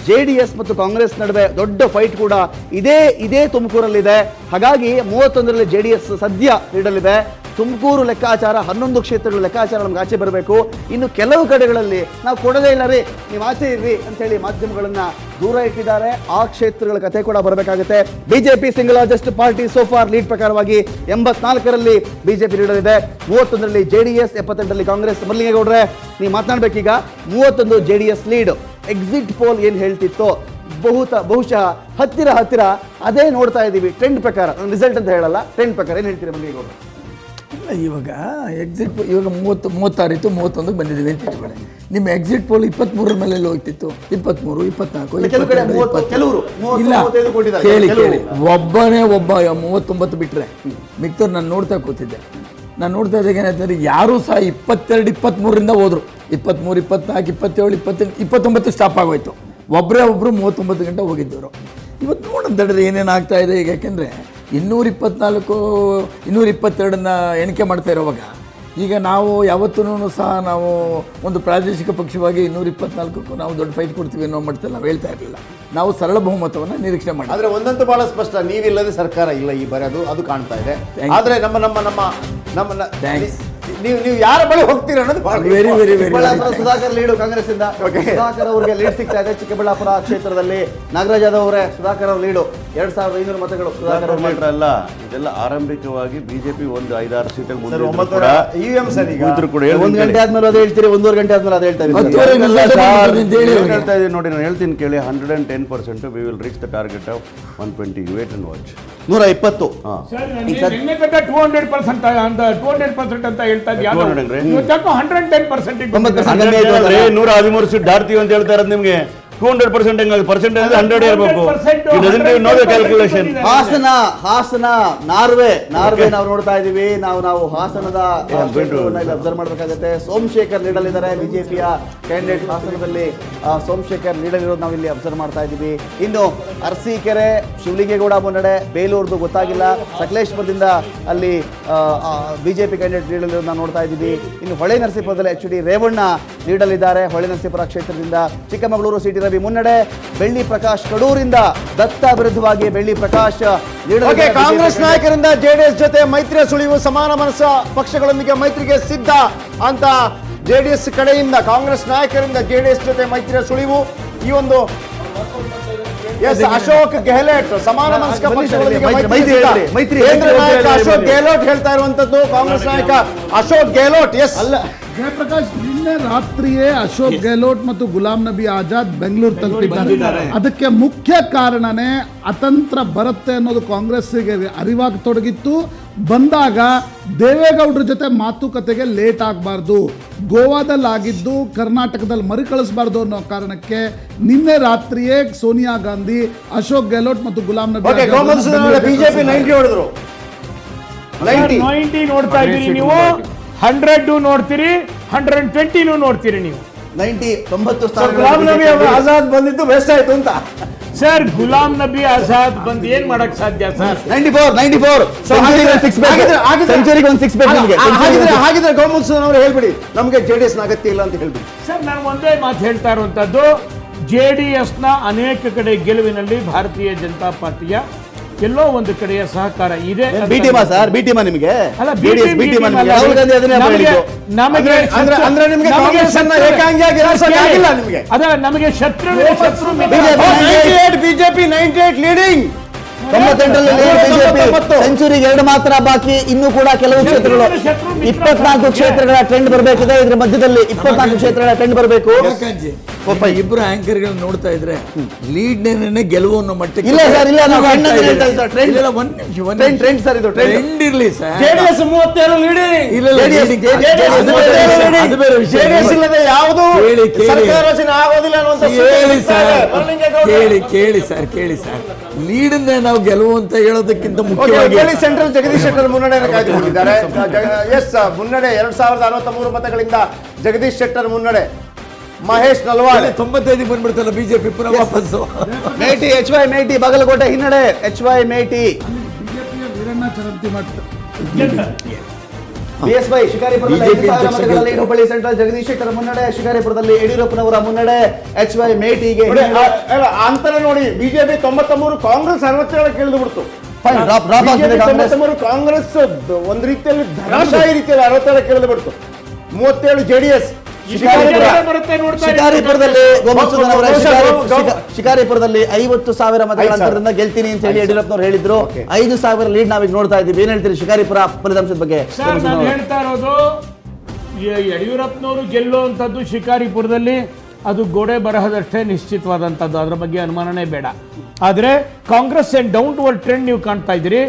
ಜೆ ಡಿ ಎಸ್ ಮತ್ತು ಕಾಂಗ್ರೆಸ್ ನಡುವೆ ದೊಡ್ಡ ಫೈಟ್ ಕೂಡ ಇದೇ ಇದೇ ತುಮಕೂರಲ್ಲಿದೆ. ಹಾಗಾಗಿ ಮೂವತ್ತೊಂದರಲ್ಲಿ ಜೆ ಡಿ ಎಸ್ ಸದ್ಯ ನೀಡಲಿದೆ. ತುಮಕೂರು ಲೆಕ್ಕಾಚಾರ ಹನ್ನೊಂದು ಕ್ಷೇತ್ರಗಳ ಲೆಕ್ಕಾಚಾರ ನಮ್ಗೆ ಆಚೆ ಬರಬೇಕು. ಇನ್ನು ಕೆಲವು ಕಡೆಗಳಲ್ಲಿ ನಾವು ಕೊಡದೇ ಇಲ್ಲ ರೀ, ನೀವು ಆಚೆ ಇರ್ರಿ ಅಂತೇಳಿ ಮಾಧ್ಯಮಗಳನ್ನ ದೂರ ಇಟ್ಟಿದ್ದಾರೆ. ಆ ಕ್ಷೇತ್ರಗಳ ಕತೆ ಕೂಡ ಬರಬೇಕಾಗುತ್ತೆ. BJP single largest party so far lead ಪ್ರಕಾರವಾಗಿ ಎಂಬತ್ನಾಲ್ಕರಲ್ಲಿ ಬಿಜೆಪಿ ನೀಡಲಿದೆ, ಮೂವತ್ತೊಂದರಲ್ಲಿ ಜೆಡಿಎಸ್, ಎಪ್ಪತ್ತೆಂಟರಲ್ಲಿ ಕಾಂಗ್ರೆಸ್. ಮಲ್ಲಿಗೆಗೌಡರೇ, ನೀವು ಮಾತನಾಡಬೇಕೀಗ. ಮೂವತ್ತೊಂದು ಜೆಡಿಎಸ್ ಲೀಡ್, ಎಕ್ಸಿಟ್ ಪೋಲ್ ಏನು ಹೇಳ್ತಿತ್ತು ಬಹುತ ಬಹುಶಃ ಹತ್ತಿರ ಹತ್ತಿರ ಅದೇ ನೋಡ್ತಾ ಇದ್ದೀವಿ. ಟ್ರೆಂಡ್ ಪ್ರಕಾರ, ರಿಸಲ್ಟ್ ಅಂತ ಹೇಳಲ್ಲ, ಟ್ರೆಂಡ್ ಪ್ರಕಾರ ಏನು ಹೇಳ್ತೀರಾ ಮಲ್ಲಿಗೆಗೌಡರು? ಇವಾಗ ಎಕ್ಸಿಟ್ ಪೋಲ್ ಇವಾಗ ಮೂವತ್ತು ಮೂವತ್ತಾರಿತ್ತು, ಮೂವತ್ತೊಂದಕ್ಕೆ ಬಂದಿದ್ದೀವಿ ಅಂತ ಇಟ್ಕೊಳ್ಳಿ. ನಿಮ್ಮ ಎಕ್ಸಿಟ್ ಪೋಲ್ ಇಪ್ಪತ್ತ್ಮೂರರ ಮೇಲೆ ಹೋಗ್ತಿತ್ತು, ಇಪ್ಪತ್ತ್ಮೂರು ಇಪ್ಪತ್ನಾಲ್ಕು ಇಲ್ಲ. ಕೇಳಿ ಕೇಳಿ, ಒಬ್ಬನೇ ಒಬ್ಬ ಮೂವತ್ತೊಂಬತ್ತು ಬಿಟ್ಟರೆ ಮಿಕ್ತವ್ರು ನಾನು ನೋಡ್ತಾ ಕೂತಿದ್ದೆ. ನಾನು ನೋಡ್ತಾ ಇದ್ದಾಗ ಏನಾಯ್ತಂದರೆ ಯಾರೂ ಸಹ ಇಪ್ಪತ್ತೆರಡು ಇಪ್ಪತ್ತ್ಮೂರರಿಂದ ಹೋದರು. ಇಪ್ಪತ್ತ್ಮೂರು ಇಪ್ಪತ್ನಾಲ್ಕು ಇಪ್ಪತ್ತೇಳು ಇಪ್ಪತ್ತೆಂಟು ಇಪ್ಪತ್ತೊಂಬತ್ತು ಸ್ಟಾಪ್ ಆಗೋಯ್ತು. ಒಬ್ಬರೇ ಒಬ್ಬರು ಮೂವತ್ತೊಂಬತ್ತು ಗಂಟೆ ಹೋಗಿದ್ದರು. ಇವತ್ತು ನೋಡೋದಾದ್ರೆ ಏನೇನಾಗ್ತಾ ಇದೆ ಈಗ, ಯಾಕೆಂದರೆ ಇನ್ನೂರ ಇಪ್ಪತ್ತ್ನಾಲ್ಕು ಇನ್ನೂರ ಇಪ್ಪತ್ತೆರಡನ್ನ ಎಣಿಕೆ ಮಾಡ್ತಾ ಇರೋವಾಗ ಈಗ ನಾವು ಯಾವತ್ತೂ ಸಹ ನಾವು ಒಂದು ಪ್ರಾದೇಶಿಕ ಪಕ್ಷವಾಗಿ ಇನ್ನೂರ ಇಪ್ಪತ್ನಾಲ್ಕಕ್ಕೂ ನಾವು ದೊಡ್ಡ ಫೈಟ್ ಕೊಡ್ತೀವಿ ಅನ್ನೋ ಮಟ್ಟದಲ್ಲಿ ನಾವು ಹೇಳ್ತಾ ಇರಲಿಲ್ಲ. ನಾವು ಸರಳ ಬಹುಮತವನ್ನು ನಿರೀಕ್ಷೆ ಮಾಡಿ. ಆದರೆ ಒಂದಂತೂ ಭಾಳ ಸ್ಪಷ್ಟ, ನೀವಿಲ್ಲದೆ ಸರ್ಕಾರ ಇಲ್ಲ ಈ ಬಾರಿ, ಅದು ಅದು ಕಾಣ್ತಾ ಇದೆ. ಆದರೆ ನಮ್ಮ ನಮ್ಮ ನಮ್ಮ ನಮ್ಮ ಥ್ಯಾಂಕ್ಸ್. ನೀವು ನೀವು ಯಾರ ಬಳಿ ಹೋಗ್ತೀರ ಅನ್ನೋದು ಬಹಳ very very very. Sudhakar lead Congress ಇಂದ, ಸುಧಾಕರ್ ಅವರಿಗೆ ಲೀಡ್ ಸಿಗ್ತಾ ಇದೆ ಚಿಕ್ಕಬಳ್ಳಾಪುರ ಕ್ಷೇತ್ರದಲ್ಲಿ. ನಾಗರಾಜ್ ಯಾದವ್ ಅವರೇ, ಸುಧಾಕರ್ ಅವ್ರ ಲೀಡು ಎರಡ್ ಸಾವಿರದ ಐನೂರು ಮತಗಳು. ಸುಧಾಕರ್ ಮಾತ್ರ ಅಲ್ಲ, ಇದೆಲ್ಲ ಆರಂಭಿಕವಾಗಿ ಬಿಜೆಪಿ ಒಂದು ಐದಾರು ಸೀಟಲ್ಲಿ ಒಂದ್ ಗಂಟೆ ಆದ್ಮೇಲೆ ಅದೇ ಹೇಳ್ತೀರಿ, ಒಂದೂವರೆ ಗಂಟೆ ಆದ್ಮೇಲೆ ಅದೇ ಹೇಳ್ತಾ ಇದೀವಿ. ನೋಡಿ ನಾನು ಹೇಳ್ತೀನಿ ಕೇಳಿ, hundred and ten percent we will reach the target of one twenty you wait and watch. ನೂರ ಇಪ್ಪತ್ತು ನೂರ ಹದಿಮೂರು ಸೀಟ್ ದಾರ್ತೀವಿ ಅಂತ ಹೇಳ್ತಾ ಇರೋದು ನಿಮಗೆ. ಹಾಸನ ಹಾಸನ ನಾರ್ವೆ ನಾರ್ವೆ ನಾವು ನೋಡ್ತಾ ಇದೀವಿ. ನಾವು ನಾವು ಹಾಸನದ ಅಬ್ಸರ್ವ್ ಮಾಡಬೇಕಾಗತ್ತೆ. ಸೋಮಶೇಖರ್ ನೀಡಲಿದ್ದಾರೆ, ಬಿಜೆಪಿಯ ಕ್ಯಾಂಡಿಡೇಟ್ ಹಾಸನದಲ್ಲಿ ಸೋಮಶೇಖರ್ ನೀಡಲಿರೋದು ನಾವು ಇಲ್ಲಿ ಅಬ್ಸರ್ವ್ ಮಾಡ್ತಾ ಇದೀವಿ. ಇನ್ನು ಅರಸೀಕೆರೆ ಶಿವಲಿಂಗೇಗೌಡ ಮುನ್ನಡೆ, ಬೇಲೂರ್ದು ಗೊತ್ತಾಗಿಲ್ಲ, ಸಕಲೇಶ್ಪುರದಿಂದ ಅಲ್ಲಿ ಬಿಜೆಪಿ ಕ್ಯಾಂಡಿಡೇಟ್ ನೀಡಲಿರೋದು ನಾವು ನೋಡ್ತಾ ಇದೀವಿ. ಇನ್ನು ಹೊಳೆ ನರಸೀಪುರದಲ್ಲಿ ಎಚ್ ಡಿ ರೇವಣ್ಣ ನೀಡಲಿದ್ದಾರೆ, ಹೊಳೆ ನರಸೀಪುರ ಕ್ಷೇತ್ರದಿಂದ. ಚಿಕ್ಕಮಗಳೂರು ಸಿಟಿ ರವಿ ಮುನ್ನಡೆ, ಬೆಳ್ಳಿ ಪ್ರಕಾಶ್ ಕಡೂರಿಂದ, ದತ್ತ ವಿರುದ್ಧವಾಗಿ ಬೆಳ್ಳಿ ಪ್ರಕಾಶ್. ಕಾಂಗ್ರೆಸ್ ನಾಯಕರಿಂದ ಜೆಡಿಎಸ್ ಜೊತೆ ಮೈತ್ರಿಯ ಸುಳಿವು, ಸಮಾನ ಮನಸ್ಸ ಪಕ್ಷಗಳೊಂದಿಗೆ ಮೈತ್ರಿಗೆ ಸಿದ್ಧ ಅಂತ ಜೆಡಿಎಸ್ ಕಡೆಯಿಂದ, ಕಾಂಗ್ರೆಸ್ ನಾಯಕರಿಂದ ಜೆಡಿಎಸ್ ಜೊತೆ ಮೈತ್ರಿಯ ಸುಳಿವು. Yes, Ashok Gehlot, Samana Manska Paksha, Maitri, Ashok Gehlot, Helta Rantadu, Congress Nayaka, Ashok Gehlot, yes. Jayaprakash, ninne Ratriye Ashok Gehlot mattu Ghulam Nabi Azad Bengaluru talupiddare. Adakke mukhya karanane atantra baratte annodu Congress ge arivagittu bandaga Devegowdra jote maatukatige late agabardu. ಗೋವಾದಲ್ಲಿ ಆಗಿದ್ದು ಕರ್ನಾಟಕದಲ್ಲಿ ಮರಿಕಳಿಸಬಾರದು ಅನ್ನೋ ಕಾರಣಕ್ಕೆ ನಿನ್ನೆ ರಾತ್ರಿಯೇ ಸೋನಿಯಾ ಗಾಂಧಿ ಅಶೋಕ್ ಗೆಹ್ಲೋಟ್ ಮತ್ತು Ghulam Nabi okay ಗೋಮನ್ಸನವರ BJP ತೊಂಬತ್ತು ಹೊಡೆದ್ರು ತೊಂಬತ್ತು ನೋಡ್ತಾ ಇದ್ದೀರಿ ನೀವು ನೂರು ನೋಡ್ತೀರಿ ನೂರ ಇಪ್ಪತ್ತು ನು ನೋಡ್ತೀರಿ ನೀವು ತೊಂಬತ್ತು ತೊಂಬತ್ತು ಸ್ಥಾನ ಗುಲಾಮ್ ನಬಿ ಆಜಾದ್ ಬಂದಿದ್ದು ವೇಸ್ಟ್ ಆಯ್ತು ಅಂತ ಸರ್ ಗುಲಾಮ್ ನಬಿ ಆಜಾದ್ ಬಂದ ಏನು ಮಾಡಕ ಸಾಧ್ಯ ಸರ್ ತೊಂಬತ್ತ ನಾಲ್ಕು ತೊಂಬತ್ತ ನಾಲ್ಕು ಸೋ ಹಾಗಿದ್ರೆ ಸೆಂಚುರಿಗೆ ಒಂದು ಸಿಕ್ಸ್ ಬ್ಯಾಕ್ ನಿಮಗೆ ಹಾಗಿದ್ರೆ ಹಾಗಿದ್ರೆ ಗೋಮನ್ಸನ್ ಅವರು ಹೇಳ್ಬಿಡಿ ನಮಗೆ ಜೆಡಿಎಸ್ ನ ಅಗತ್ಯ ಇಲ್ಲ ಅಂತ ಹೇಳ್ಬಿಡಿ ಸರ್ ನಾನು ಒಂದೇ ಮಾತು ಹೇಳ್ತಾ ಇರುವಂತದ್ದು ಜೆಡಿಎಸ್ ನ ಅನೇಕ ಕಡೆ ಗೆಲುವಿನಲ್ಲಿ ಭಾರತೀಯ ಜನತಾ ಪಾರ್ಟಿಯ ಎಲ್ಲೋ ಒಂದು ಕಡೆಯ ಸಹಕಾರ ಇದೆ ಬಿಟಿಮ ಸರ್ ಬಿಟಿಮ ನಿಮಗೆ ಅಲ್ಲ ಜೆಡಿಎಸ್ ಬಿಟಿಮ ನಿಮಗೆ ರಾಹುಲ್ ಗಾಂಧಿ ಅದನ್ನೇ ಹೇಳಿದ್ರು ನಮಗೆ ಅಂದ್ರೆ ಅಂದ್ರೆ ನಿಮಗೆ ಕಾಂಗ್ರೆಸ್ ಅನ್ನು ಏಕಾಂಗಿಯಾಗಿ ಇರಸಕ್ಕೆ ಆಗಿಲ್ಲ ನಿಮಗೆ ಅದ ನಮಗೆ ಶತ್ರು ಶತ್ರು ತೊಂಬತ್ತ ಎಂಟು ಬಿಜೆಪಿ ತೊಂಬತ್ತ ಎಂಟು ಲೀಡಿಂಗ್ ತೊಂಬತ್ತ ಎಂಟು ಅಲ್ಲಿ ಬಿಜೆಪಿ ಸೆಂಚುರಿಗೆ ಎರಡು ಮಾತ್ರ ಬಾಕಿ ಇನ್ನು ಕೂಡ ಕೆಲವು ಕ್ಷೇತ್ರಗಳು ಇಪ್ಪತ್ತನಾಲ್ಕು ಕ್ಷೇತ್ರಗಳ ಟ್ರೆಂಡ್ ಬರಬೇಕಿದೆ ಇದರ ಮಧ್ಯದಲ್ಲಿ ಇಪ್ಪತ್ತನಾಲ್ಕು ಕ್ಷೇತ್ರಗಳ ಟ್ರೆಂಡ್ ಬರಬೇಕು ಪಾಪ ಇಬ್ರು ಆಂಕರ್ ಗಳು ನೋಡ್ತಾ ಇದ್ರೆ ಲೀಡ್ ನೇನೆ ಗೆಲುವು ಅನ್ನೋ ಮಟ್ಟಕ್ಕೆ ಇಲ್ಲ ಸರ್ ಇಲ್ಲ ನಾವು ಅಣ್ಣಂದ್ರೆ ಹೇಳ್ತಾ ಇದ್ದೀವಿ ಟ್ರೆಂಡ್ ಇಲ್ಲ ಒಂದು ಟ್ರೆಂಡ್ ಸರ್ ಇದು ಟ್ರೆಂಡ್ ಇರ್ಲಿ ಸರ್ ಜೆಡಿಎಸ್ ಮೂವತ್ತೇಳು ಲೀಡಿಂಗ್ ಇಲ್ಲ ಜೆಡಿಎಸ್ ಅದು ಬೇರೆ ವಿಷಯ ಜೆಡಿಎಸ್ ಇಲ್ಲದೆ ಯಾವುದು ಸರ್ಕಾರ ರಚನೆ ಆಗೋದಿಲ್ಲ ಅನ್ನುವಂತ ಕೇಳಿ ಸರ್ ಕೇಳಿ ಕೇಳಿ ಸರ್ ಕೇಳಿ ಸರ್ ಲೀಡ್ ನೇ ನಾವು ಗೆಲುವು ಅಂತ ಹೇಳೋದಕ್ಕಿಂತ ಮುಖ್ಯವಾಗಿ ಕೇಳಿ ಸೆಂಟ್ರಲ್ ಜಗದೀಶ್ ಶೆಟ್ಟರ್ ಮುನ್ನಡೆಯನ್ನು ಕಾಯ್ದುಕೊಂಡಿದ್ದಾರೆ ಎಸ್ ಮುನ್ನಡೆ ಎರಡು ಸಾವಿರದ ಅರವತ್ತಮೂರು ಮತಗಳಿಂದ ಜಗದೀಶ್ ಶೆಟ್ಟರ್ ಮುನ್ನಡೆ ಮಹೇಶ್ ನಲ್ವಾಡೆ ತೊಂಬತ್ತೈದು ಬಂದ್ಬಿಡ್ತಲ್ಲ ಬಿಜೆಪಿ ಪುನಃ ವಾಪಸ್ಸು ಮೇಟಿ ಎಚ್ ವೈ ಮೇಟಿ ಬಾಗಲಕೋಟೆ ಹಿನ್ನಡೆ ಎಚ್ ವೈ ಮೇಟಿ ಬಿಜೆಪಿಯ ವೀರಣ್ಣ ಚರಂತಿ ಮಾಡ್ತಾರೆ ಬಿಎಸ್ ವೈ ಶಿಕಾರಿಪುರದಲ್ಲಿ ಹುಬ್ಬಳ್ಳಿ ಸೆಂಟ್ರಲ್ ಜಗದೀಶ್ ಶೆಟ್ಟರ್ ಮುನ್ನಡೆ ಶಿಕಾರಿಪುರದಲ್ಲಿ ಯಡಿಯೂರಪ್ಪನವರ ಮುನ್ನಡೆ ಎಚ್ ವೈ ಮೇಟಿಗೆ ಅಂತರ ನೋಡಿ ಬಿಜೆಪಿ ತೊಂಬತ್ತ ಮೂರು ಕಾಂಗ್ರೆಸ್ ಅರವತ್ತೇಳು ಕೇಳಿದು ಬಿಡ್ತು ಕಾಂಗ್ರೆಸ್ ಒಂದ್ ರೀತಿಯಲ್ಲಿ ಧನಾಶಾಹಿ ರೀತಿಯಲ್ಲಿ ಅರವತ್ತೇಳು ಕೇಳಿದು ಬಿಡ್ತು ಮೂವತ್ತೇಳು ಜೆಡಿಎಸ್ ಶಿಕಾರಿಪುರದಲ್ಲಿ ಶಿಕಾರಿಪುರದಲ್ಲಿ ಐವತ್ತು ಸಾವಿರ ಮತಗಳ ಅಂತರದಿಂದ ಗೆಲ್ತೀನಿ ಅಂತ ಹೇಳಿ ಯಡಿಯೂರಪ್ಪನವರು ಹೇಳಿದ್ರು ಐದು ಸಾವಿರ ಲೀಡ್ ನಾವೀಗ ನೋಡ್ತಾ ಇದ್ದೀವಿ ಏನ್ ಹೇಳ್ತೀರಿ ಶಿಕಾರಿಪುರ ಫಲಿತಾಂಶದ ಬಗ್ಗೆ ಹೇಳ್ತಾ ಇರೋದು ಯಡಿಯೂರಪ್ಪನವರು ಗೆಲ್ಲುವಂತದ್ದು ಶಿಕಾರಿಪುರದಲ್ಲಿ ಅದು ಗೋಡೆ ಬರಹದಷ್ಟೇ ನಿಶ್ಚಿತವಾದಂತದ್ದು ಅದರ ಬಗ್ಗೆ ಅನುಮಾನನೇ ಬೇಡ ಆದ್ರೆ ಕಾಂಗ್ರೆಸ್ ಅಂಡ್ ಡೌನ್ವರ್ಡ್ ಟ್ರೆಂಡ್ ನೀವು ಕಾಣ್ತಾ ಇದ್ದೀರಿ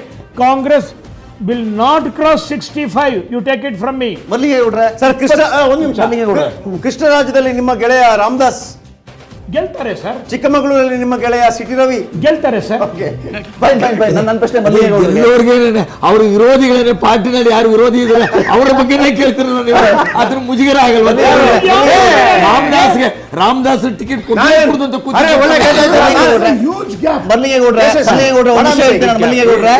Congress will not cross sixty-five you take it from me mallige gowdre sir krishna one nimsha mallige gowdre krishna rajyadalli nimma geleya ramdas ಗೆಲ್ತಾರೆ ಸರ್ ಚಿಕ್ಕಮಗಳೂರಲ್ಲಿ ನಿಮ್ಮ ಗೆಳೆಯ ಸಿಟಿ ರವಿ ಗೆಲ್ತಾರೆ sir okay fine fine fine ನನ್ನ ಪ್ರಶ್ನೆ ಬದಲಿಗೆ ಅವರಿಗೆ ಅವರು ವಿರೋಧಿಗಳೇ ಪಾರ್ಟಿನಲ್ಲಿ ಯಾರು ವಿರೋಧಿ ಇದ್ದಾರೆ ಅವರ ಬಗ್ಗೆನೇ ಕೇಳ್ತಿರಲ್ಲ ನೀವು ಅದರ ಮುಜುಗರ ಆಗಲ್ವಾ ರಾಮದಾಸ್ ಗೆ ರಾಮದಾಸ್ ಟಿಕೆಟ್ ಕೊಡ್ತಿದ್ರು ಅಂತ ಕೂತ್ರೆ ಅರೆ ಒಳ್ಳೆ ಗೆಳೆಯ ಹ್ಯೂಜ್ ಗ್ಯಾಪ್ ಬದಲಿಗೆ ಗೋಡ್ರೆ ಬದಲಿಗೆ ಗೋಡ್ರೆ ಒಂದು ಹೇಳ್ತೀನಿ ನಾನು ಬದಲಿಗೆ ಗೋಡ್ರೆ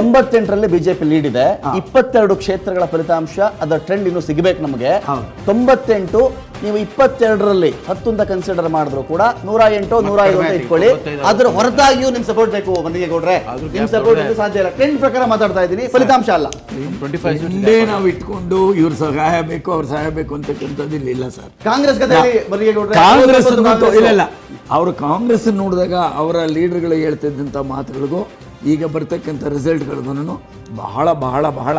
ತೊಂಬತ್ತ ಎಂಟು ರಲ್ಲಿ ಬಿಜೆಪಿ ಲೀಡ್ ಇದೆ ಇಪ್ಪತ್ತೆರಡು ಕ್ಷೇತ್ರಗಳ ಫಲಿತಾಂಶ ಅದರ ಟ್ರೆಂಡ್ ಇನ್ನು ಸಿಗಬೇಕು ನಮಗೆ ತೊಂಬತ್ತ ಎಂಟು ನೀವು ಇಪ್ಪತ್ತೆರಡು ರಲ್ಲಿ ಹತ್ತು ಅಂತ ಕನ್ಸಿಡರ್ ಮಾಡಿದ್ರು ಕೂಡ ನೂರ ಎಂಟು ನೂರ ಐವತ್ತು ಇಟ್ಕೊಳ್ಳಿ ಅದ್ರ ಹೊರತಾಗಿಯೂ ನಿಮ್ ಸಪೋರ್ಟ್ ಬೇಕು ಮಲ್ಲಿಗೆ ಗೌಡ್ರೆ ನಿಮ್ ಸಪೋರ್ಟ್ ಇದು ಸಾಧ್ಯ ಇಲ್ಲ ಟ್ರೆಂಡ್ ಪ್ರಕಾರ ಮಾತಾಡ್ತಾ ಇದ್ದೀನಿ ಫಲಿತಾಂಶ ಅಲ್ಲ ಮುಂದೆ ನಾವು ಇಟ್ಕೊಂಡು ಇವ್ರ ಸಹಾಯ ಬೇಕು ಅವ್ರ ಸಹಾಯ ಬೇಕು ಅಂತಕ್ಕಂಥದ್ದು ಇಲ್ಲ ಸರ್ ಕಾಂಗ್ರೆಸ್ ಮಲ್ಲಿಗೆ ಗೌಡ್ರೆ ಕಾಂಗ್ರೆಸ್ ಇಲ್ಲ ಅವರು ಕಾಂಗ್ರೆಸ್ ನೋಡಿದಾಗ ಅವರ ಲೀಡರ್ಗಳು ಹೇಳ್ತಿದ್ದಂತ ಮಾತುಗಳಿಗೂ ಈಗ ಬರ್ತಕ್ಕಂಥ ರಿಸಲ್ಟ್ಗಳನ್ನು ಬಹಳ ಬಹಳ ಬಹಳ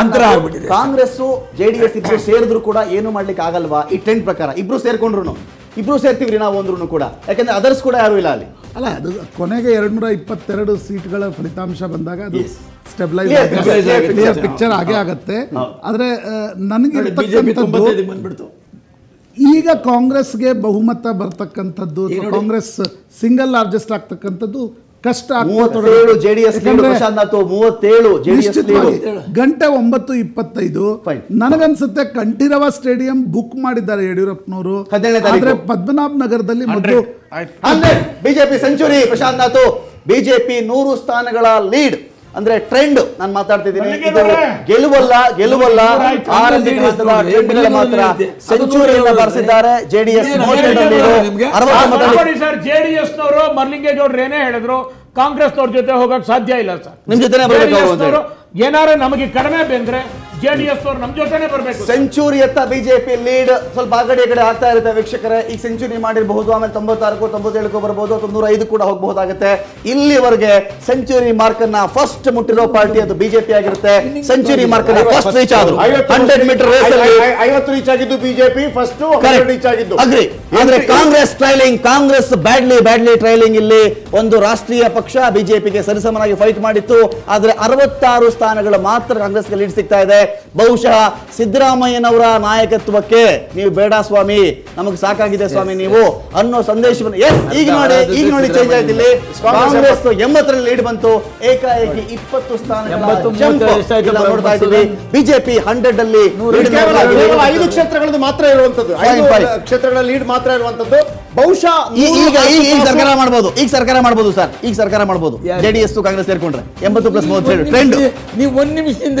ಅಂತರ ಆಗ್ಬಿಟ್ಟಿದೆ ಕಾಂಗ್ರೆಸ್ ಜೆಡಿಎಸ್ ಇಬ್ರು ಸೇರಿದ್ರು ಕೂಡ ಏನು ಮಾಡ್ಲಿಕ್ಕೆ ಆಗಲ್ವಾ ಈ ಟ್ರೆಂಡ್ ಪ್ರಕಾರ ಇಬ್ರು ಸೇರ್ಕೊಂಡ್ರು ಇಬ್ರು ಸೇರ್ತೀವ್ರಿ ನಾವು ಅಂದ್ರೂ ಕೂಡ ಯಾಕಂದ್ರೆ ಅದರ್ಸ್ ಕೂಡ ಯಾರು ಇಲ್ಲ ಅಲ್ಲಿ ಅಲ್ಲ ಅದು ಕೊನೆಗೆ ಎರಡ್ ನೂರ ಇಪ್ಪತ್ತೆರಡು ಸೀಟ್ಗಳ ಫಲಿತಾಂಶ ಬಂದಾಗ ಅದು ಸ್ಟೆಬಿಲೈಸ್ ಆಗುತ್ತೆ ಪಿಕ್ಚರ್ ಹಾಗೆ ಆಗುತ್ತೆ ಆದ್ರೆ ನನಗೆ ಬಂದ್ಬಿಡ್ತು ಈಗ ಕಾಂಗ್ರೆಸ್ಗೆ ಬಹುಮತ ಬರ್ತಕ್ಕಂಥದ್ದು ಕಾಂಗ್ರೆಸ್ ಸಿಂಗಲ್ ಲಾರ್ಜೆಸ್ಟ್ ಆಗ್ತಕ್ಕಂಥದ್ದು ಕಷ್ಟ ಗಂಟೆ ಒಂಬತ್ತು ಇಪ್ಪತ್ತೈದು ನನಗನ್ಸುತ್ತೆ ಕಂಠೀರವ ಸ್ಟೇಡಿಯಂ ಬುಕ್ ಮಾಡಿದ್ದಾರೆ ಯಡಿಯೂರಪ್ಪನವರು ಆದ್ರೆ ಪದ್ಮನಾಭ ನಗರದಲ್ಲಿ ಮೊದಲು BJP century Prashanth Nath BJP ನೂರು ಸ್ಥಾನಗಳ ಲೀಡ್ ಅಂದ್ರೆ ಟ್ರೆಂಡ್ ನಾನು ಮಾತಾಡ್ತಿದ್ದೀನಿ ಇದು ಗೆಲುವಲ್ಲ ಗೆಲುವಲ್ಲ ಆರಂಭಿಕ ಹಂತದ ಟ್ರೆಂಡ್ಗಳ ಮಾತ್ರ ಸೆಂಚುರಿಯನ್ನು ಬರೆಸಿದ್ದಾರೆ ಜೆಡಿಎಸ್ ಜೆಡಿಎಸ್ ನವರು ಮರ್ಲಿಂಗೇಗೌಡರು ಏನೇ ಹೇಳಿದ್ರು ಕಾಂಗ್ರೆಸ್ ಅವ್ರ ಜೊತೆ ಹೋಗಕ್ ಸಾಧ್ಯ ಇಲ್ಲ ಸರ್ ನಿಮ್ ಜೊತೆ ಏನಾರು ನಮಗೆ ಕಡಿಮೆ ಬಂದ್ರೆ ಜೆಡಿಎಸ್ ಅವರು ನಮ್ಮ ಜೊತೆನೇ ಬರಬೇಕು. ಸೆಂಚುರಿ ಅತ್ತ ಬಿಜೆಪಿ ಲೀಡ್ ಸ್ವಲ್ಪ ಆಗಡೆ ಆಗಡೆ ಆಗ್ತಾ ಇರುತ್ತೆ ವೀಕ್ಷಕರೇ. ಈ ಸೆಂಚುರಿ ಮಾಡಿರಬಹುದು, ಆಮೇಲೆ ತೊಂಬತ್ತಾರಕ್ಕೂ ತೊಂಬತ್ತೇಳಕ್ಕೂ ಬರಬಹುದು, ನೂರ ಐದು ಕೂಡ ಹೋಗಬಹುದಾಗುತ್ತೆ. ಇಲ್ಲಿವರೆಗೆ ಸೆಂಚುರಿ ಮಾರ್ಕ್ ಅನ್ನು ಫಸ್ಟ್ ಮುಟ್ಟಿರೋ ಪಾರ್ಟಿ ಅದು ಬಿಜೆಪಿ ಆಗಿರುತ್ತೆ. ಸೆಂಚುರಿ ಮಾರ್ಕ್ ಅನ್ನು ಫಸ್ಟ್ ರೀಚ್ ಆದ್ರು ನೂರು ಮೀಟರ್ ರೇಸ್ ಅಲ್ಲಿ ಐವತ್ತು ರೀಚ್ ಆಗಿದ್ದು ಬಿಜೆಪಿ ಫಸ್ಟ್, ಹಂಡ್ರೆಡ್ ರೀಚ್ ಆಗಿದ್ದು ಅಗ್ರಿ. ಅಂದ್ರೆ Congress trailing, Congress badly badly trailing. ಇಲ್ಲಿ ಒಂದು ರಾಷ್ಟ್ರೀಯ ಪಕ್ಷ ಬಿಜೆಪಿಗೆ ಸರಿಸಮನಾಗಿ ಫೈಟ್ ಮಾಡಿತ್ತು, ಆದ್ರೆ ಅರವತ್ತಾರು ಸ್ಥಾನಗಳು ಮಾತ್ರ ಕಾಂಗ್ರೆಸ್ಗೆ ಲೀಡ್ ಸಿಗ್ತಾ ಇದೆ. ಬಹುಶಃ ಸಿದ್ದರಾಮಯ್ಯನವರ ನಾಯಕತ್ವಕ್ಕೆ ನೀವು ಬೇಡ ಸ್ವಾಮಿ, ನಮಗೆ ಸಾಕಾಗಿದೆ ಸ್ವಾಮಿ ನೀವು ಅನ್ನೋ ಸಂದೇಶವನ್ನು ಈಗ ನೋಡಿ ಈಗ ನೋಡಿ ಚೇಂಜ್ ಆಯ್ತಿಲ್ಲಿ. ಕಾಂಗ್ರೆಸ್ ಎಂಬತ್ತರಲ್ಲಿ ಲೀಡ್ ಬಂತು, ಏಕಾಏಕಿ ಇಪ್ಪತ್ತು ಸ್ಥಾನಗಳು. ಬಿಜೆಪಿ ಹಂಡ್ರೆಡ್ ಅಲ್ಲಿ ಐದು ಕ್ಷೇತ್ರಗಳನ್ನು ಮಾತ್ರ ಇರುವಂತದ್ದು, ಕ್ಷೇತ್ರಗಳ ಲೀಡ್ ಮಾತ್ರ ಇರುವಂತದ್ದು. ಬಹುಶಃ ಈಗ ಈಗ ಸರ್ಕಾರ ಮಾಡಬಹುದು, ಈಗ ಸರ್ಕಾರ ಮಾಡಬಹುದು ಸರ್, ಈಗ ಸರ್ಕಾರ ಮಾಡಬಹುದು ಜೆಡಿಎಸ್ ಕಾಂಗ್ರೆಸ್ ಸೇರ್ಕೊಂಡ್ರೆ ಎಂಬತ್ತು ಪ್ಲಸ್ ಮೂವತ್ತೇಳು ಟ್ರೆಂಡ್. ನೀವು ಒಂದ್ ನಿಮಿಷದಿಂದ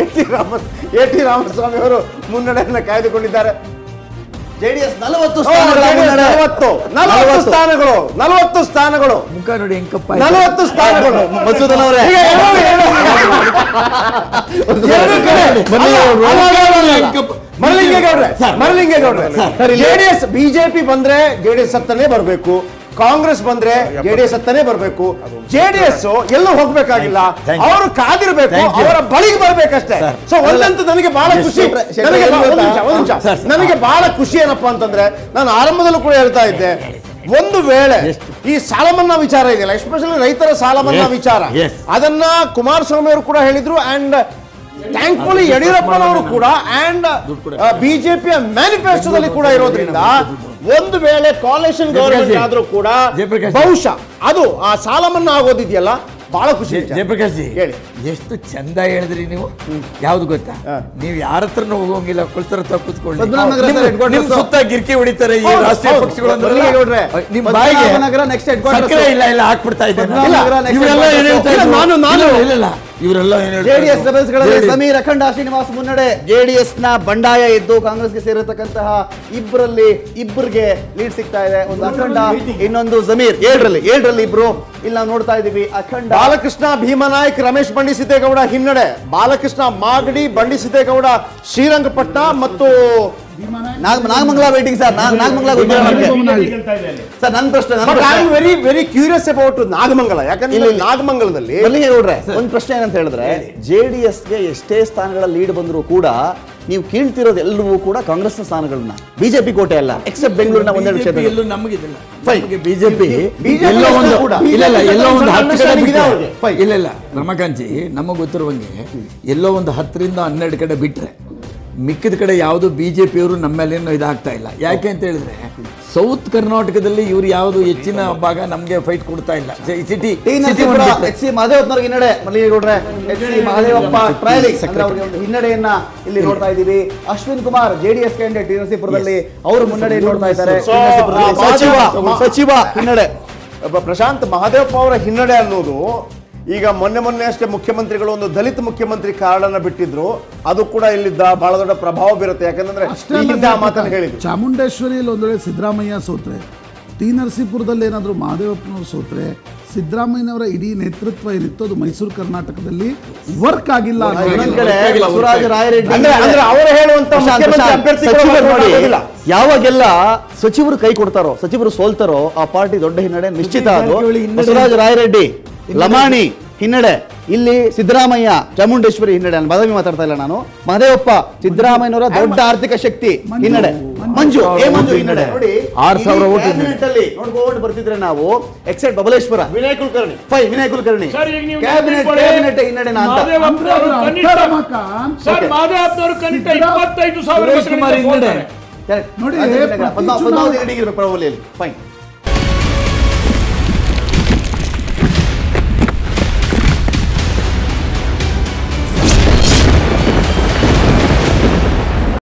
A T Rama A T Ramaswamy ಅವರು ಮುನ್ನಡೆಯನ್ನು ಕಾಯ್ದುಕೊಂಡಿದ್ದಾರೆ. ಜೆಡಿಎಸ್ ನಲವತ್ತು ಸ್ಥಾನಗಳು ನಲವತ್ತು ಸ್ಥಾನಗಳು ಮುಖ ನೋಡಿ ನಲವತ್ತು ಸ್ಥಾನಗಳು. ಮಸೂದನ್ ಅವರೇ ಮರಲಿಂಗೇಗೌಡ್ರೆ ಮರಲಿಂಗೇಗೌಡ್ರೆ ಜೆಡಿಎಸ್ ಬಿಜೆಪಿ ಬಂದ್ರೆ ಜೆಡಿಎಸ್ ಹತ್ತನೇ ಬರಬೇಕು, ಕಾಂಗ್ರೆಸ್ ಬಂದ್ರೆ ಜೆಡಿಎಸ್ ಹತ್ತನೇ ಬರಬೇಕು. ಜೆಡಿಎಸ್ ಎಲ್ಲೂ ಹೋಗ್ಬೇಕಾಗಿಲ್ಲ, ಅವರು ಕಾದಿರಬೇಕು, ಅವರ ಬಳಿಗೆ ಬರ್ಬೇಕಷ್ಟೇ. ಸೊ ಒಂದಂತೂ ನನಗೆ ಬಹಳ ಖುಷಿ, ನನಗೆ ಬಹಳ ಖುಷಿ ಏನಪ್ಪಾ ಅಂತಂದ್ರೆ, ನಾನು ಆರಂಭದಲ್ಲೂ ಕೂಡ ಹೇಳ್ತಾ ಇದ್ದೆ, ಒಂದು ವೇಳೆ ಈ ಸಾಲ ಮನ್ನಾ ವಿಚಾರ ಇದೆಯಲ್ಲ, ಎಸ್ಪೆಷಲಿ ರೈತರ ಸಾಲ ಮನ್ನಾ ವಿಚಾರ, ಅದನ್ನ ಕುಮಾರಸ್ವಾಮಿ ಅವರು ಕೂಡ ಹೇಳಿದ್ರು, and Thankfully, Yadiyurappa Kuda and B J P manifesto Kuda Irodrinda. One vele coalition government adru kuda bahusha adu a salamanna agodidiyalla baala khushi Jayaprakash ji heli eshtu chanda helidri neevu yavudu gotta neevu yaratranu hogongilla kulthara takkutkolli nim sutta girki uditare ee rashtriya pakshagalanu helidre nim baige nagara next headquarters sakre illa illa hakbidta idene ivella yen heltidare nanu nanu illa illa ivella yen heltidare J D S rebels galalle Sameer Akhanda Srinivas Munnade J D S na bandaya iddu Congress ge serittakanta ibralli ibrige lead sigta ide ondu Akhanda innondu Sameer seven ralli bro illa nodta idivi Akhanda Balakrishna Bhimanaik Ramesh Bandi Siddaramaiah Hinnade Balakrishna Magadi Bandi Siddaramaiah Srirangapatna Mattu Nagmangala waiting sir Nagmangala sir nan prashne but I am very very curious about Nagmangala yakandre Nagmangaladalli balli nodre one prashne enant helidre J D S ge eshte sthanagala lead bandru kuda ನೀವು ಕೇಳ್ತಿರೋದು ಎಲ್ಲವೂ ಕೂಡ ಕಾಂಗ್ರೆಸ್ ಸ್ಥಾನಗಳನ್ನು BJP ಕೋಟೆ ಅಲ್ಲ accept ಬೆಂಗಳೂರಿನ ಒಂದೆರಡು ಕ್ಷೇತ್ರಗಳು ಎಲ್ಲೂ ನಮಗೆ ಇದಲ್ಲ ಫೈಗೆ ಬಿಜೆಪಿ ಎಲ್ಲೋ ಒಂದು ಇಲ್ಲ ಇಲ್ಲ ಎಲ್ಲೋ ಒಂದು ಹತ್ತು ಕಡೆ ಬಿಟ್ಟಿದೆ ಅವರಿಗೆ ಫೈ ಇಲ್ಲ ಇಲ್ಲ ರಮಕಾಂತಜಿ ನಮಗೆ ಗೊತ್ತಿರುವಂಗೆ ಎಲ್ಲೋ ಒಂದು ಹತ್ತು ರಿಂದ ಹನ್ನೆರಡು ಕಡೆ ಬಿಟ್ರೆ ಮಿಕ್ಕಿದ ಕಡೆ ಯಾವುದು ಬಿಜೆಪಿ ಅವರು ನಮ್ಮ ಮೇಲೆ ಏನು ಇದಾಗ್ತಾ ಇಲ್ಲ ಯಾಕೆ ಅಂತ ಹೇಳಿದ್ರೆ ಸೌತ್ ಕರ್ನಾಟಕದಲ್ಲಿ ಇವರು ಯಾವುದು ಹೆಚ್ಚಿನ ಭಾಗ ನಮಗೆ ಫೈಟ್ ಕೊಡ್ತಾ ಇಲ್ಲ ಸಿಟಿ ಸಿಟಿ ಎಚ್ ಸಿ ಮಹದೇವಪ್ಪನವರಿಗೆ ಹಿನ್ನಡೆ ಮಲ್ಲಿಗೌಡ್ರೆ ಎಚ್ ಸಿ ಮಹದೇವಪ್ಪ ಟ್ರಯಲಿಂಗ್ ಅವರಿಗೆ ಒಂದು ಹಿನ್ನಡೆಯನ್ನ ಇಲ್ಲಿ ನೋಡ್ತಾ ಇದ್ದೀವಿ ಅಶ್ವಿನ್ ಕುಮಾರ್ ಜೆಡಿಎಸ್ ಕ್ಯಾಂಡಿಡೇಟ್ ತಿರುನಸೀಪುರದಲ್ಲಿ ಅವರು ಮುನ್ನಡೆ ನೋಡ್ತಾ ಇದ್ದಾರೆ ಸಚಿವ ಸಚಿವ ಹಿನ್ನಡೆ ಪ್ರಶಾಂತ್ ಮಹದೇವಪ್ಪ ಅವರ ಹಿನ್ನಡೆ ಅನ್ನೋದು ಈಗ ಮೊನ್ನೆ ಮೊನ್ನೆ ಅಷ್ಟೇ ಮುಖ್ಯಮಂತ್ರಿಗಳು ಒಂದು ದಲಿತ ಮುಖ್ಯಮಂತ್ರಿ ಕಾರ್ಡನ್ನ ಬಿಟ್ಟಿದ್ರು ಅದು ಕೂಡ ಇಲ್ಲಿದ್ದ ಬಹಳ ದೊಡ್ಡ ಪ್ರಭಾವ ಬೀರುತ್ತೆ ಯಾಕಂದ್ರೆ ಇಲ್ಲಿಂದ ಆ ಮಾತನ್ನ ಹೇಳಿದ್ರು ಚಾಮುಂಡೇಶ್ವರಿಯಲ್ಲಿ ಒಂದು ವೇಳೆ ಸಿದ್ದರಾಮಯ್ಯ ಸೋತ್ರೆ ತಿರುನರಸೀಪುರದಲ್ಲಿ ಏನಾದರೂ ಮಹದೇವಪ್ಪನವರು ಸೋತ್ರೆ ಸಿದ್ದರಾಮಯ್ಯನವರ ಇಡೀ ನೇತೃತ್ವ ಏನಿತ್ತು ಅದು ಮೈಸೂರು ಕರ್ನಾಟಕದಲ್ಲಿ ವರ್ಕ್ ಆಗಿಲ್ಲ ಅನ್ನೋದನ್ನ ಯಾವಾಗೆಲ್ಲ ಸಚಿವರು ಕೈ ಕೊಡ್ತಾರೋ ಸಚಿವರು ಸೋಲ್ತಾರೋ ಆ ಪಾರ್ಟಿ ದೊಡ್ಡ ಹಿನ್ನಡೆ ನಿಶ್ಚಿತ ಅದು ಬಸವರಾಜ ರಾಯರೆಡ್ಡಿ ಲಮಾಣಿ ಹಿನ್ನಡೆ ಇಲ್ಲಿ ಸಿದ್ದರಾಮಯ್ಯ ಚಾಮುಂಡೇಶ್ವರಿ ಹಿನ್ನಡೆ ಬದಾಮಿ ಮಾತಾಡ್ತಾ ಇಲ್ಲ ನಾನು ಮಹದೇವಪ್ಪ ಸಿದ್ದರಾಮಯ್ಯನವರ ದೊಡ್ಡ ಆರ್ಥಿಕ ಶಕ್ತಿ ಹಿನ್ನಡೆ ಮಂಜು ಏ ಮಂಜು ಹಿನ್ನಡೆ ನೋಡಿ ಆರು ಸಾವಿರ ವೋಟ್ ಅಲ್ಲಿ ನೋಡ್ಕೊಂಡು ಬರ್ತಿದ್ರೆ ನಾವು ಎಕ್ಸೆಟ್ ಬಬಲೇಶ್ವರ ವಿನಯ್ ಕುಲಕರ್ಣಿ ಫೈ ವಿನಯ್ ಕುಲಕರ್ಣಿ ಕ್ಯಾಬಿನೆಟ್ ಕ್ಯಾಬಿನೆಟ್ ಹಿನ್ನಡೆ ನಾನು ಸರ್ ಮಹದೇವಪ್ಪನವರು ಕನಿಷ್ಠ ಇಪ್ಪತ್ತೈದು ಸಾವಿರ ವೋಟ್ ಹಿನ್ನಡೆ ನೋಡಿ ಪದ್ಮಾವತಿ ರೆಡ್ಡಿಗೆ ಇರಬೇಕು ಪ್ರವಲಿಯಲ್ಲಿ ಫೈ